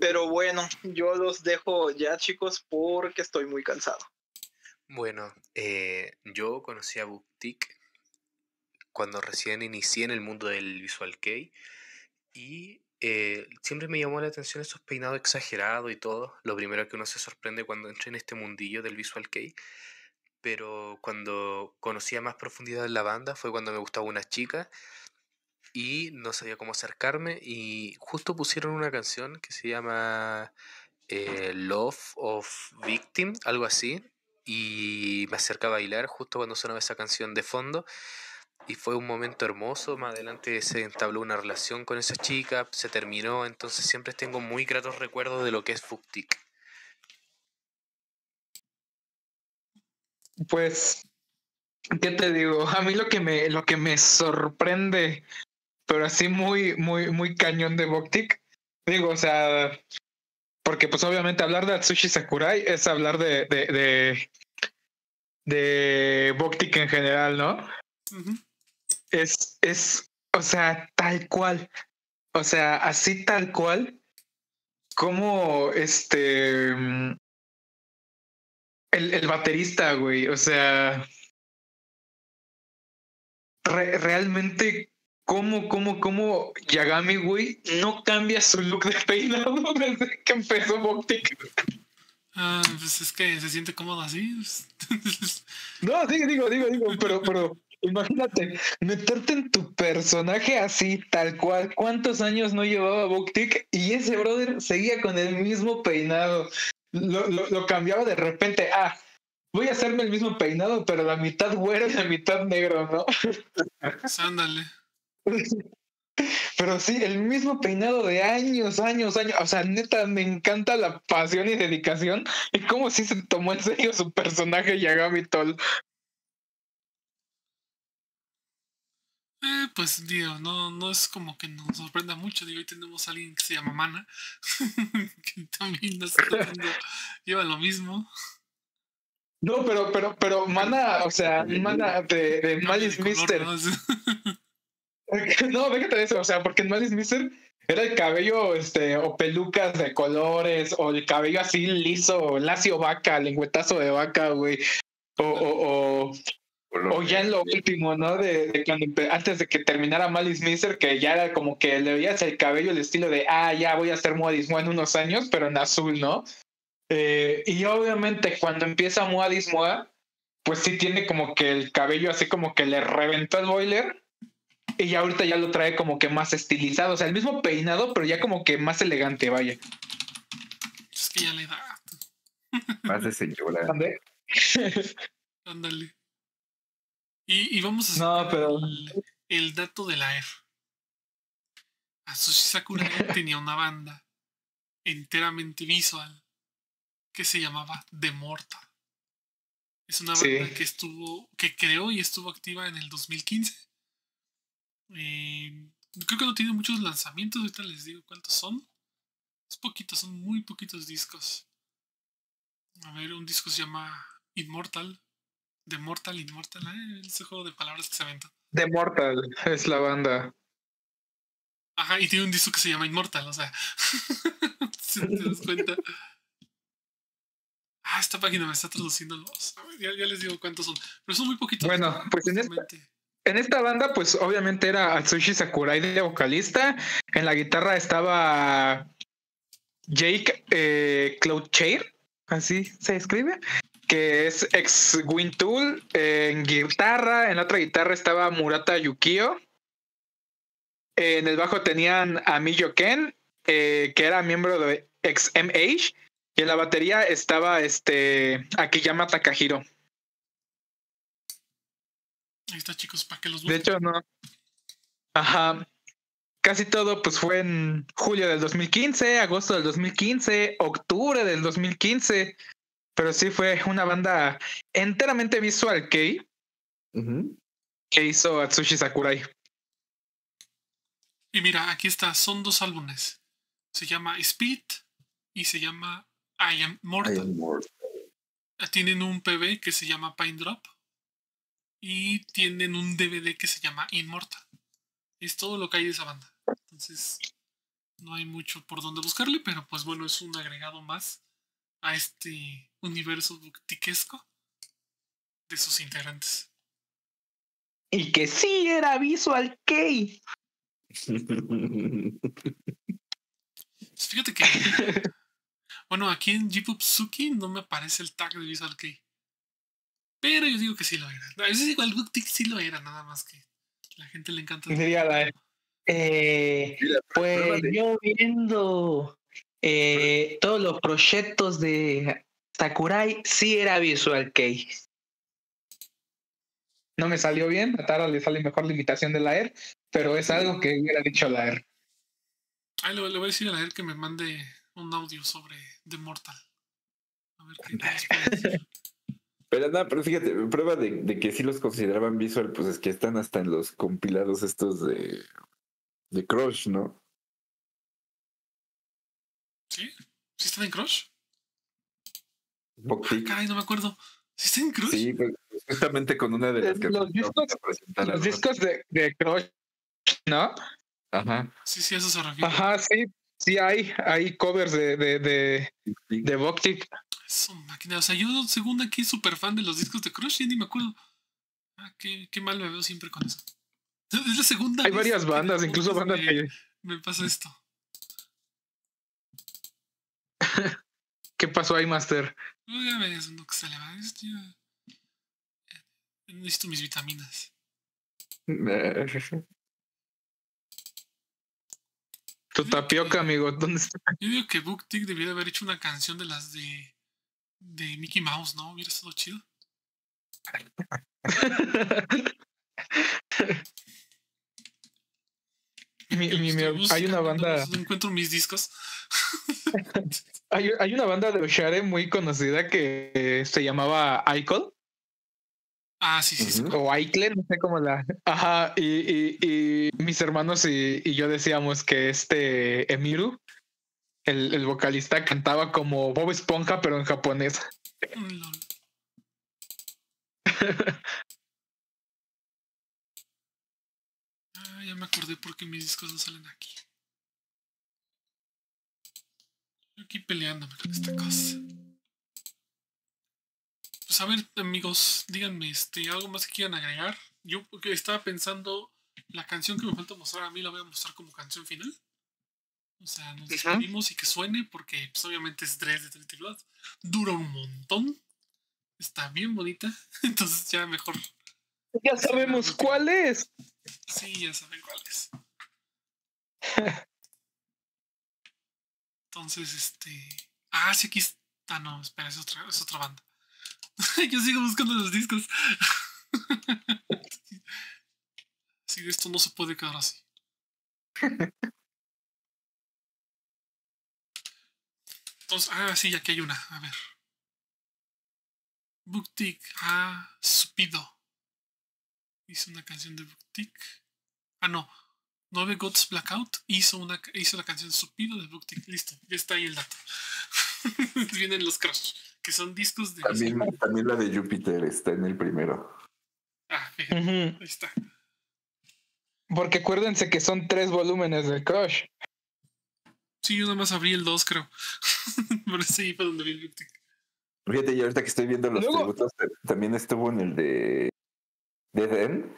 pero bueno, yo los dejo ya, chicos, porque estoy muy cansado. Bueno, eh, yo conocí a Buck-Tick cuando recién inicié en el mundo del Visual Kei y eh, siempre me llamó la atención esos peinados exagerados y todo. Lo primero que uno se sorprende cuando entra en este mundillo del Visual Kei. Pero cuando conocía más profundidad en la banda fue cuando me gustaba una chica y no sabía cómo acercarme, y justo pusieron una canción que se llama eh, Love of Victim, algo así, y me acerqué a bailar justo cuando sonaba esa canción de fondo. Y fue un momento hermoso. Más adelante se entabló una relación con esa chica, se terminó, entonces siempre tengo muy gratos recuerdos de lo que es Buck-Tick. Pues, ¿qué te digo? A mí lo que me, lo que me sorprende, pero así muy, muy, muy cañón de Buck-Tick, digo, o sea, porque pues obviamente hablar de Atsushi Sakurai es hablar de, de, de, de Buck-Tick en general, ¿no? Uh-huh. Es, es, o sea, tal cual, o sea, así tal cual, como este... El, el baterista, güey, o sea, re, realmente, ¿cómo, cómo, cómo Yagami, güey, no cambia su look de peinado desde que empezó Buck-Tick? Ah, pues es que se siente cómodo así. No, sí, digo, digo, digo, pero, pero imagínate, meterte en tu personaje así, tal cual. ¿Cuántos años no llevaba Buck-Tick? Y ese brother seguía con el mismo peinado. Lo, lo, lo cambiaba de repente. Ah, voy a hacerme el mismo peinado, pero la mitad güero y la mitad negro, ¿no? Ándale. Pero sí, el mismo peinado de años, años, años. O sea, neta, me encanta la pasión y dedicación. Y cómo sí se tomó en serio su personaje Yagami Toll. Eh, pues, digo, no, no es como que nos sorprenda mucho. Digo, hoy tenemos a alguien que se llama Mana, que también nos lleva lo mismo. No, pero, pero, pero, Mana, o sea, Mana de, de Malice Mizer. No, no, déjate de eso, o sea, porque en Malice Mizer era el cabello, este, o pelucas de colores, o el cabello así liso, lacio vaca, lengüetazo de vaca, güey, o, o, o... O ya en lo último, ¿no? De, de cuando, antes de que terminara Malice Mizer, que ya era como que le veías el cabello, el estilo de, ah, ya voy a hacer Moi dix Mois en unos años, pero en azul, ¿no? Eh, y obviamente cuando empieza Moi dix Mois, pues sí tiene como que el cabello así como que le reventó el boiler, y ya ahorita ya lo trae como que más estilizado, o sea, el mismo peinado, pero ya como que más elegante, vaya. Es que ya le da. Más de señora. ¿Dónde? Ándale. Y, y vamos a hacer no, pero... el, el dato de la E F. Atsushi Sakurai tenía una banda enteramente visual que se llamaba The Mortal. Es una banda sí. que estuvo que creó y estuvo activa en el dos mil quince. Eh, creo que no tiene muchos lanzamientos. Ahorita les digo cuántos son. Es poquito, son muy poquitos discos. A ver, un disco se llama Immortal. The Mortal, Immortal, ¿eh? Ese juego de palabras que se aventó. The Mortal es la banda. Ajá, y tiene un disco que se llama Immortal, o sea. Si te das cuenta. Ah, esta página me está traduciendo los. Ya, ya les digo cuántos son. Pero son muy poquitos. Bueno, pues en esta, En esta banda, pues obviamente era Atsushi Sakurai de vocalista. En la guitarra estaba Jake eh, Cloutchair, así se escribe, que es ex Wintool. Eh, en guitarra, en la otra guitarra estaba Murata Yukio. Eh, en el bajo tenían a Miyo Ken, eh, que era miembro de X M H. Y en la batería estaba este Akiyama Takahiro. Ahí está, chicos, para que los busquen. De hecho, no. Ajá. Casi todo pues fue en julio del dos mil quince, agosto del dos mil quince, octubre del dos mil quince. Pero sí fue una banda enteramente visual que, uh-huh. que hizo Atsushi Sakurai. Y mira, aquí está, son dos álbumes. Se llama Speed y se llama I Am Mortal. I Am Mortal. Tienen un P V que se llama Pine Drop. Y tienen un D V D que se llama Immortal. Es todo lo que hay de esa banda. Entonces, no hay mucho por donde buscarle, pero pues bueno, es un agregado más a este universo buctiquesco de sus integrantes. Y que sí era Visual Kei. Pues fíjate que... bueno, aquí en Jipupsuki no me aparece el tag de Visual Kei. Pero yo digo que sí lo era. A veces igual Buck-Tick sí lo era, nada más que la gente le encanta. Sería la, eh, pues yo viendo eh, todos los proyectos de Sakurai, sí era Visual Kei. No me salió bien, a Tara le sale mejor la imitación de la E R, pero es algo que hubiera dicho la E R. Ay, le, le voy a decir a la E R que me mande un audio sobre The Mortal. A ver qué les puede decir. Pero nada, pero fíjate, prueba de, de que sí los consideraban visual, pues es que están hasta en los compilados estos de, de Crush, ¿no? ¿Sí? ¿Sí están en Crush? Buck-Tick. Ah, caray, no me acuerdo. ¿Sí están en Crush? Sí, pues justamente con una de las que... Los discos, los discos de, de Crush, ¿no? Ajá. Sí, sí, eso se refiere. Ajá, sí, sí hay, hay covers de, de, de, de Buck-Tick. Eso, máquina. O sea, yo según aquí súper fan de los discos de Crush, y ni me acuerdo. Ah, qué, qué mal me veo siempre con eso. Es la segunda Hay vez varias bandas, incluso bandas me, que... Me pasa esto. ¿Qué pasó ahí, Master? Óigame, eso no que se le va. Necesito mis vitaminas. Tu tapioca, que, amigo. ¿Dónde está? Yo digo que Buck-Tick debería haber hecho una canción de las de... de Mickey Mouse, ¿no? Hubiera estado chido. mi, mi, mi, hay una banda... No encuentro mis discos. hay, hay una banda de Oshare muy conocida que se llamaba Icon. Ah, sí, sí. Uh-huh. O Icon, no sé cómo la... Ajá, y, y, y mis hermanos y, y yo decíamos que este Emiru... El, el vocalista cantaba como Bob Esponja, pero en japonés. Ah, ya me acordé por qué mis discos no salen aquí. Yo aquí peleándome con esta cosa. Pues a ver, amigos, díganme este, algo más que quieran agregar. Yo porque estaba pensando, la canción que me falta mostrar a mí la voy a mostrar como canción final. O sea, nos despedimos uh-huh. y que suene porque pues, obviamente es Dress de Trinity Blood. Dura un montón. Está bien bonita. Entonces ya mejor. Ya sabemos cuál es. Sí, ya saben cuál es. Entonces, este... Ah, sí, aquí está. Ah, no, espera, es otra, es otra banda. Yo sigo buscando los discos. Sí, esto no se puede quedar así. Entonces, ah, sí, aquí hay una. A ver. Buck-Tick. Ah, Supido. Hizo una canción de Buck-Tick. Ah, no. Nove Gods Blackout hizo, una, hizo la canción Supido de Buck-Tick. Listo, ya está ahí el dato. Vienen los Crush, que son discos de... También, también la de Júpiter está en el primero. Ah, fíjate. Uh-huh. Ahí está. Porque acuérdense que son tres volúmenes del Crush. Sí, yo nada más abrí el dos, creo. Pero sí, para donde vi el Buck-Tick. Fíjate, y ahorita que estoy viendo los Luego... tributos, también estuvo en el de Dead End.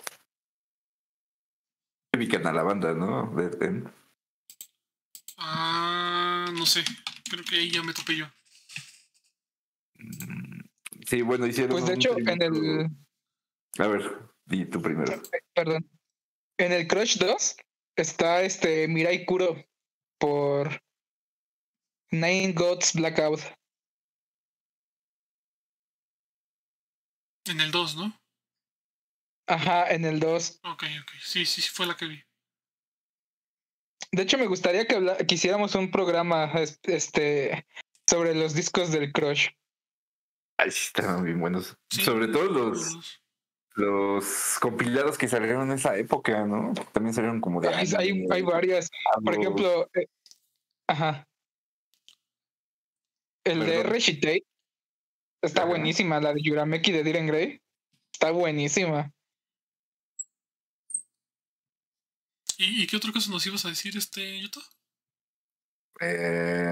ubican a la banda, ¿no? Ah, no sé. Creo que ahí ya me topé yo. Sí, bueno, hicieron... Pues de hecho, tributo. En el... A ver, di tú primero. Perdón. En el Crush dos está este Mirai Kuro por Nine Gods Blackout. En el dos, ¿no? Ajá, en el dos. Ok, ok. Sí, sí, sí, fue la que vi. De hecho, me gustaría que, habla- que hiciéramos un programa este, sobre los discos del Crush. Ay, sí, estaban bien buenos. Sí, sobre todo los, los compilados que salieron en esa época, ¿no? También salieron como de... Hay, hay, hay varias. Por ejemplo... Eh, ajá. El Perdón. de Reshitei. Está ajá. buenísima. La de Yurameki de Dir en Grey. Está buenísima. ¿Y qué otro caso nos ibas a decir, este, Yuto? Eh,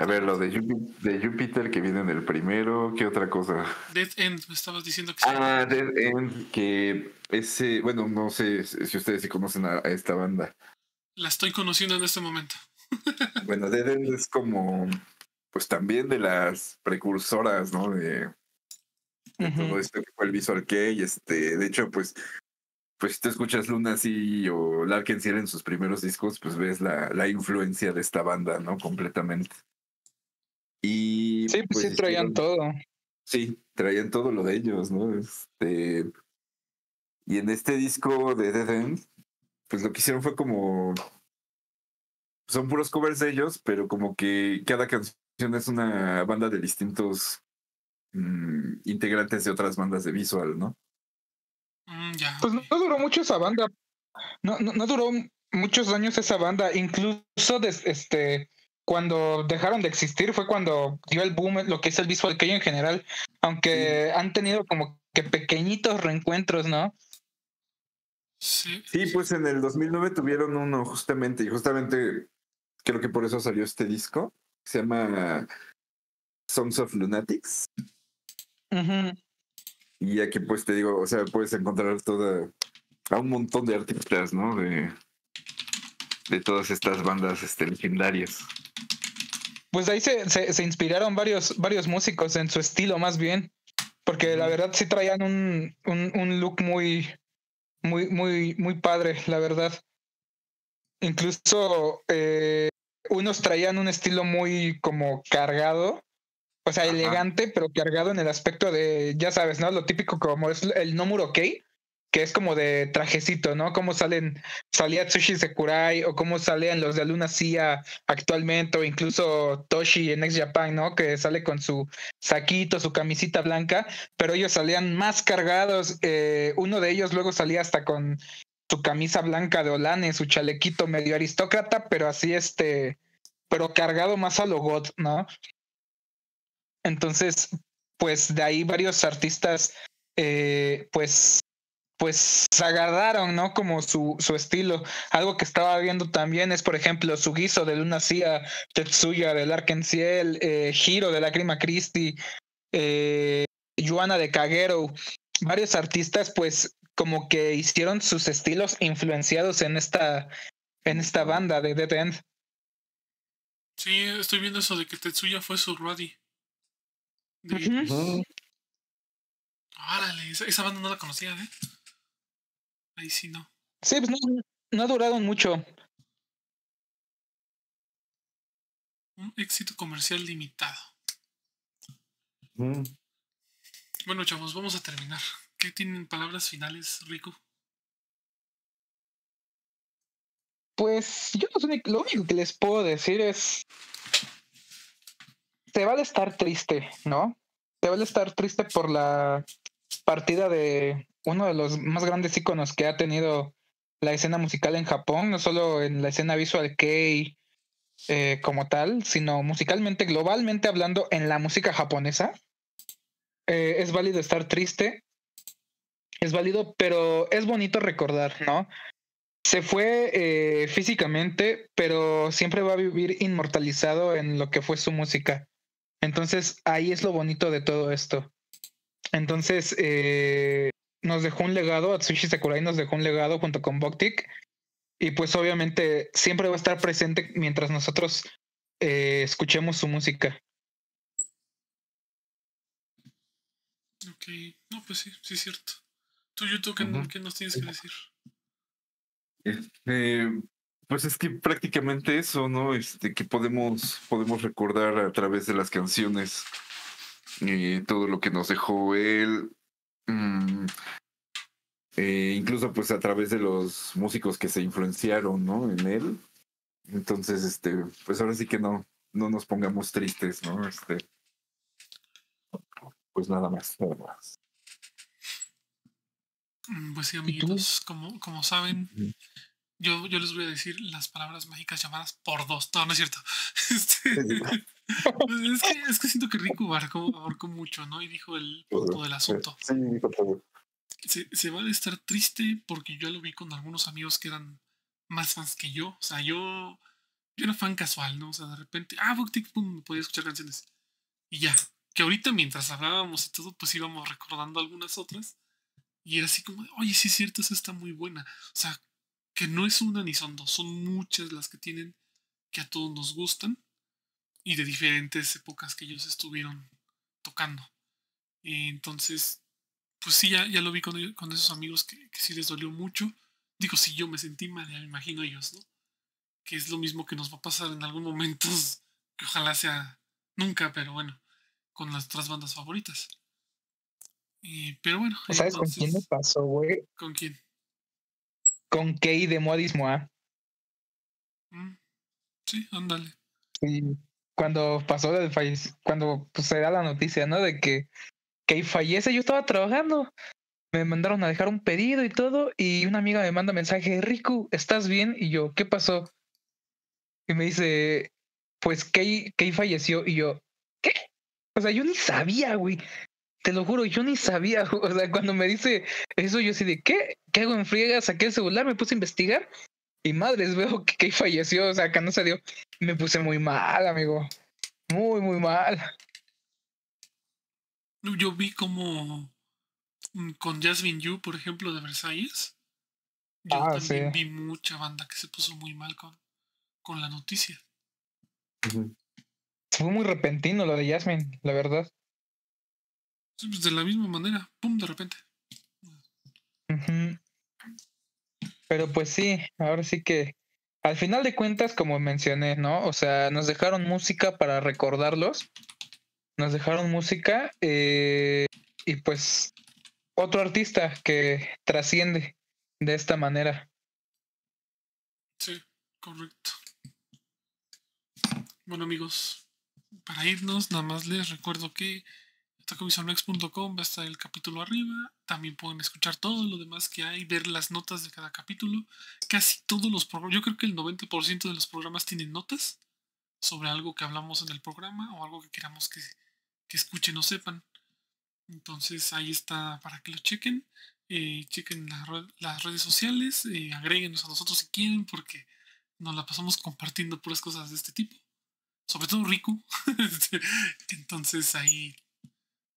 a ver, lo de Júpiter, de Júpiter que viene en el primero, ¿qué otra cosa? Dead End, me estabas diciendo que... Ah, sí. Dead End, que ese... Bueno, no sé si ustedes sí conocen a, a esta banda. La estoy conociendo en este momento. Bueno, Dead End es como... Pues también de las precursoras, ¿no? De, de uh-huh. todo esto que fue el Visual Kei, este... De hecho, pues... Pues si te escuchas Luna Sea o Larkin Ciel en sus primeros discos, pues ves la, la influencia de esta banda, ¿no? Completamente. Y sí, pues sí, pues, traían este, todo. Sí, traían todo lo de ellos, ¿no? Este, y en este disco de Dead End, pues lo que hicieron fue como... Son puros covers de ellos, pero como que cada canción es una banda de distintos mmm, integrantes de otras bandas de Visual, ¿no? Pues no, no duró mucho esa banda, no, no, no duró muchos años esa banda, incluso de, este, cuando dejaron de existir fue cuando dio el boom lo que es el Visual Kei en general, aunque sí. han tenido como que pequeñitos reencuentros, ¿no? Sí, sí, pues en el dos mil nueve tuvieron uno justamente, y justamente creo que por eso salió este disco, que se llama Songs of Lunatics. Ajá. Uh-huh. Y aquí pues te digo, o sea, puedes encontrar toda a un montón de artistas, ¿no? De, de todas estas bandas este, legendarias. Pues de ahí se, se, se inspiraron varios, varios músicos en su estilo más bien, porque la verdad sí traían un, un, un look muy, muy, muy, muy padre, la verdad. Incluso eh, unos traían un estilo muy como cargado. O sea, elegante, ajá, pero cargado en el aspecto de, ya sabes, ¿no? Lo típico como es el Nomurokei, que es como de trajecito, ¿no? Como salen, salía Atsushi Sakurai, o como salían los de Luna Sea actualmente, o incluso Toshi en X Japan, ¿no? Que sale con su saquito, su camisita blanca, pero ellos salían más cargados. Eh, uno de ellos luego salía hasta con su camisa blanca de Olane, su chalequito medio aristócrata, pero así este, pero cargado más a lo God, ¿no? Entonces, pues de ahí varios artistas eh, pues, pues agarraron, ¿no? Como su, su estilo. Algo que estaba viendo también es, por ejemplo, Sugiso de Luna Sea, Tetsuya del Larkin Ciel, eh, Hiro de la Crima Christie, eh, Yuana de Kagero. Varios artistas, pues, como que hicieron sus estilos influenciados en esta, en esta banda de Dead End. Sí, estoy viendo eso de que Tetsuya fue su Ruadi. De... Uh-huh. Órale, esa, esa banda no la conocía, ¿eh? Ahí sí no. Sí, pues no, no duraron mucho. Un éxito comercial limitado. Mm. Bueno, chavos, vamos a terminar. ¿Qué tienen palabras finales, Rico? Pues yo no sé, lo único que les puedo decir es... Te vale estar triste, ¿no? Te vale estar triste por la partida de uno de los más grandes íconos que ha tenido la escena musical en Japón, no solo en la escena Visual Kei eh, como tal, sino musicalmente, globalmente hablando, en la música japonesa. Eh, es válido estar triste, es válido, pero es bonito recordar, ¿no? Se fue eh, físicamente, pero siempre va a vivir inmortalizado en lo que fue su música. Entonces, ahí es lo bonito de todo esto. Entonces, eh, nos dejó un legado, Atsushi Sakurai nos dejó un legado junto con Buck-Tick, y pues obviamente siempre va a estar presente mientras nosotros eh, escuchemos su música. Ok, no, pues sí, sí es cierto. Tú, YouTube, ¿qué, uh-huh. ¿qué nos tienes que decir? Este, pues es que prácticamente eso, ¿no? Este, que podemos, podemos recordar a través de las canciones y todo lo que nos dejó él. Mm, eh, incluso pues a través de los músicos que se influenciaron, ¿no? En él. Entonces, este, pues ahora sí que no, no nos pongamos tristes, ¿no? Este, pues nada más, nada más. Pues sí, amiguitos, como, como saben, uh-huh. yo, yo les voy a decir las palabras mágicas llamadas por dos. No, no es cierto. Este, es, que, es que siento que Riku abarcó, abarcó mucho, ¿no? Y dijo el punto del asunto. Sí, por favor. Se, se va a estar triste porque yo lo vi con algunos amigos que eran más fans que yo. O sea, yo, yo era fan casual, ¿no? O sea, de repente, ah, Buck-Tick, pum, me podía escuchar canciones. Y ya. Que ahorita mientras hablábamos y todo, pues íbamos recordando algunas otras. Y era así como, de, oye, sí es cierto, esa está muy buena. O sea, que no es una ni son dos, son muchas las que tienen, que a todos nos gustan. Y de diferentes épocas que ellos estuvieron tocando. Y entonces, pues sí, ya, ya lo vi con, con esos amigos que, que sí les dolió mucho. Digo, sí, yo me sentí mal, ya me imagino ellos, ¿no? Que es lo mismo que nos va a pasar en algún momento, que ojalá sea nunca, pero bueno, con nuestras bandas favoritas. Y, pero bueno. ¿Sabes entonces, con quién me pasó, güey? ¿Con quién? Con Kei de Moi dix Mois. Mm, sí, ándale. Sí, cuando pasó del fallece, cuando pues, se da la noticia, ¿no? De que Kei fallece, yo estaba trabajando. Me mandaron a dejar un pedido y todo. Y una amiga me manda mensaje: Riku, ¿estás bien? Y yo, ¿qué pasó? Y me dice: pues Kei, Kei falleció. Y yo, ¿qué? O sea, yo ni sabía, güey. Te lo juro, yo ni sabía, o sea, cuando me dice eso, yo así de, ¿qué? ¿Qué hago en friega? Saqué el celular, me puse a investigar y madres, veo que, que falleció, o sea, acá no se dio. Me puse muy mal, amigo, muy, muy mal. Yo vi como con Jasmine Yu, por ejemplo, de Versailles, yo ah, también sí. vi mucha banda que se puso muy mal con, con la noticia. Uh-huh. Fue muy repentino lo de Jasmine, la verdad. Sí, pues de la misma manera, pum, de repente. Uh-huh. Pero pues sí, ahora sí que al final de cuentas, como mencioné, ¿no? O sea, nos dejaron música para recordarlos. Nos dejaron música eh, y pues otro artista que trasciende de esta manera. Sí, correcto. Bueno, amigos, para irnos, nada más les recuerdo que taco visual max punto com va a estar el capítulo arriba. También pueden escuchar todo lo demás que hay, ver las notas de cada capítulo. Casi todos los programas, yo creo que el noventa por ciento de los programas tienen notas sobre algo que hablamos en el programa o algo que queramos que, que escuchen o sepan. Entonces ahí está para que lo chequen. Eh, chequen la red, las redes sociales, eh, agréguenos a nosotros si quieren, porque nos la pasamos compartiendo puras cosas de este tipo. Sobre todo Riku. Entonces ahí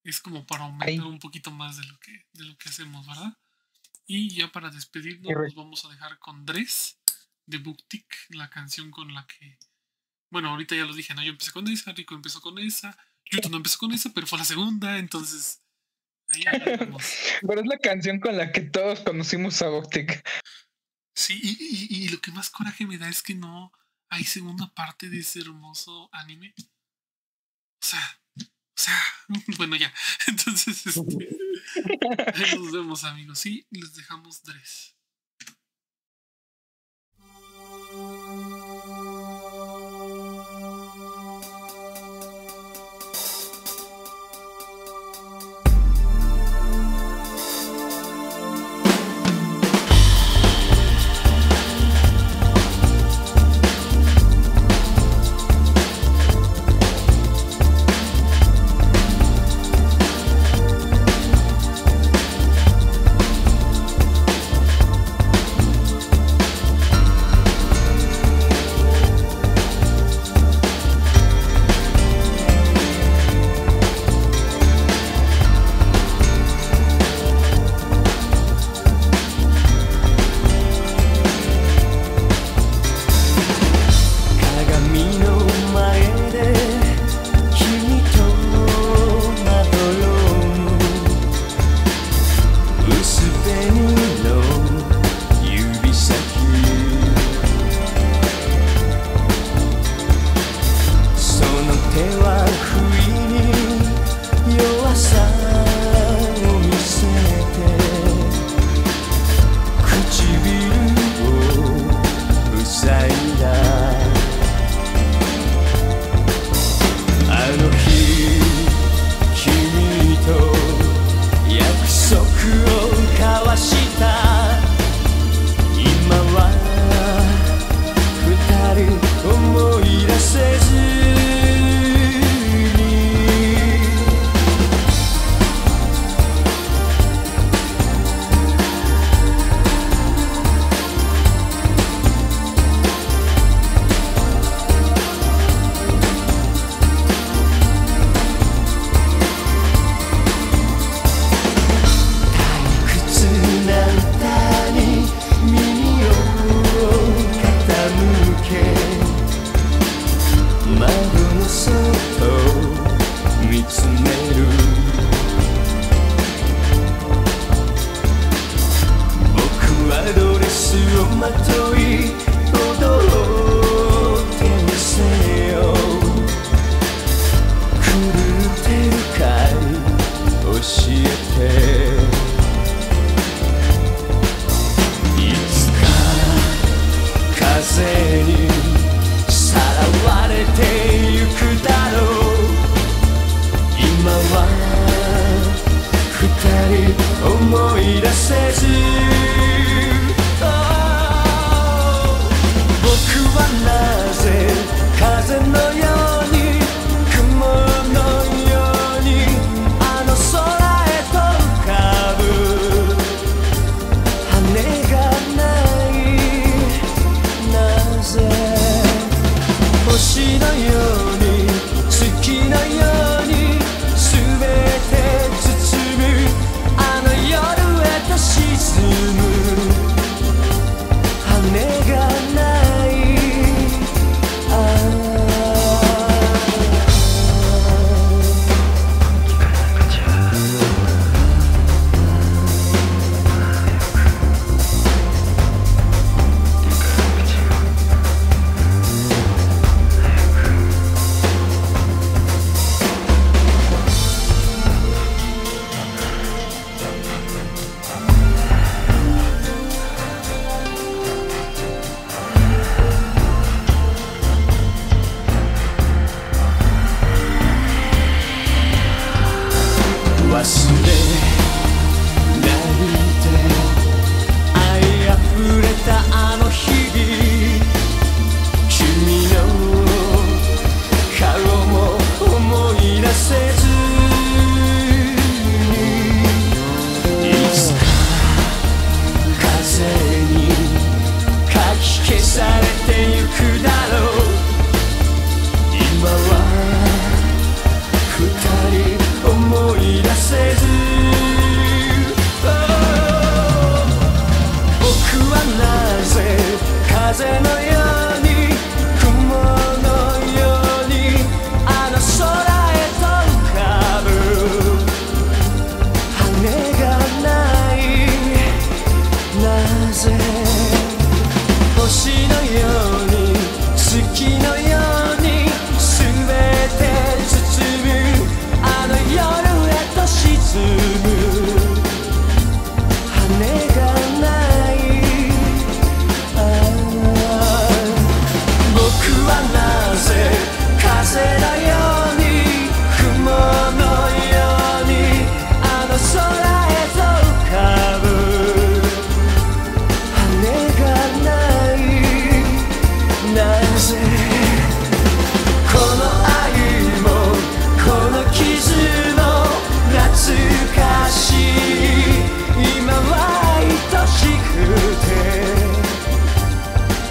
es como para aumentar Ahí. un poquito más de lo que de lo que hacemos, ¿verdad? Y ya para despedirnos nos vamos a dejar con Dress de Buck-Tick, la canción con la que... Bueno, ahorita ya lo dije, ¿no? Yo empecé con esa, Rico empezó con esa, Yuto no empezó con esa, pero fue la segunda, entonces... Ahí vamos. Pero es la canción con la que todos conocimos a Buck-Tick. Sí, y, y, y lo que más coraje me da es que no hay segunda parte de ese hermoso anime. O sea... O sea, bueno, ya. Entonces, este, ahí nos vemos, amigos. Y les dejamos tres. 思い出せず、oh、僕はなぜ風のように雲のようにあの空へと浮かぶ羽がないなぜ星のように月のように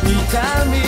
痛み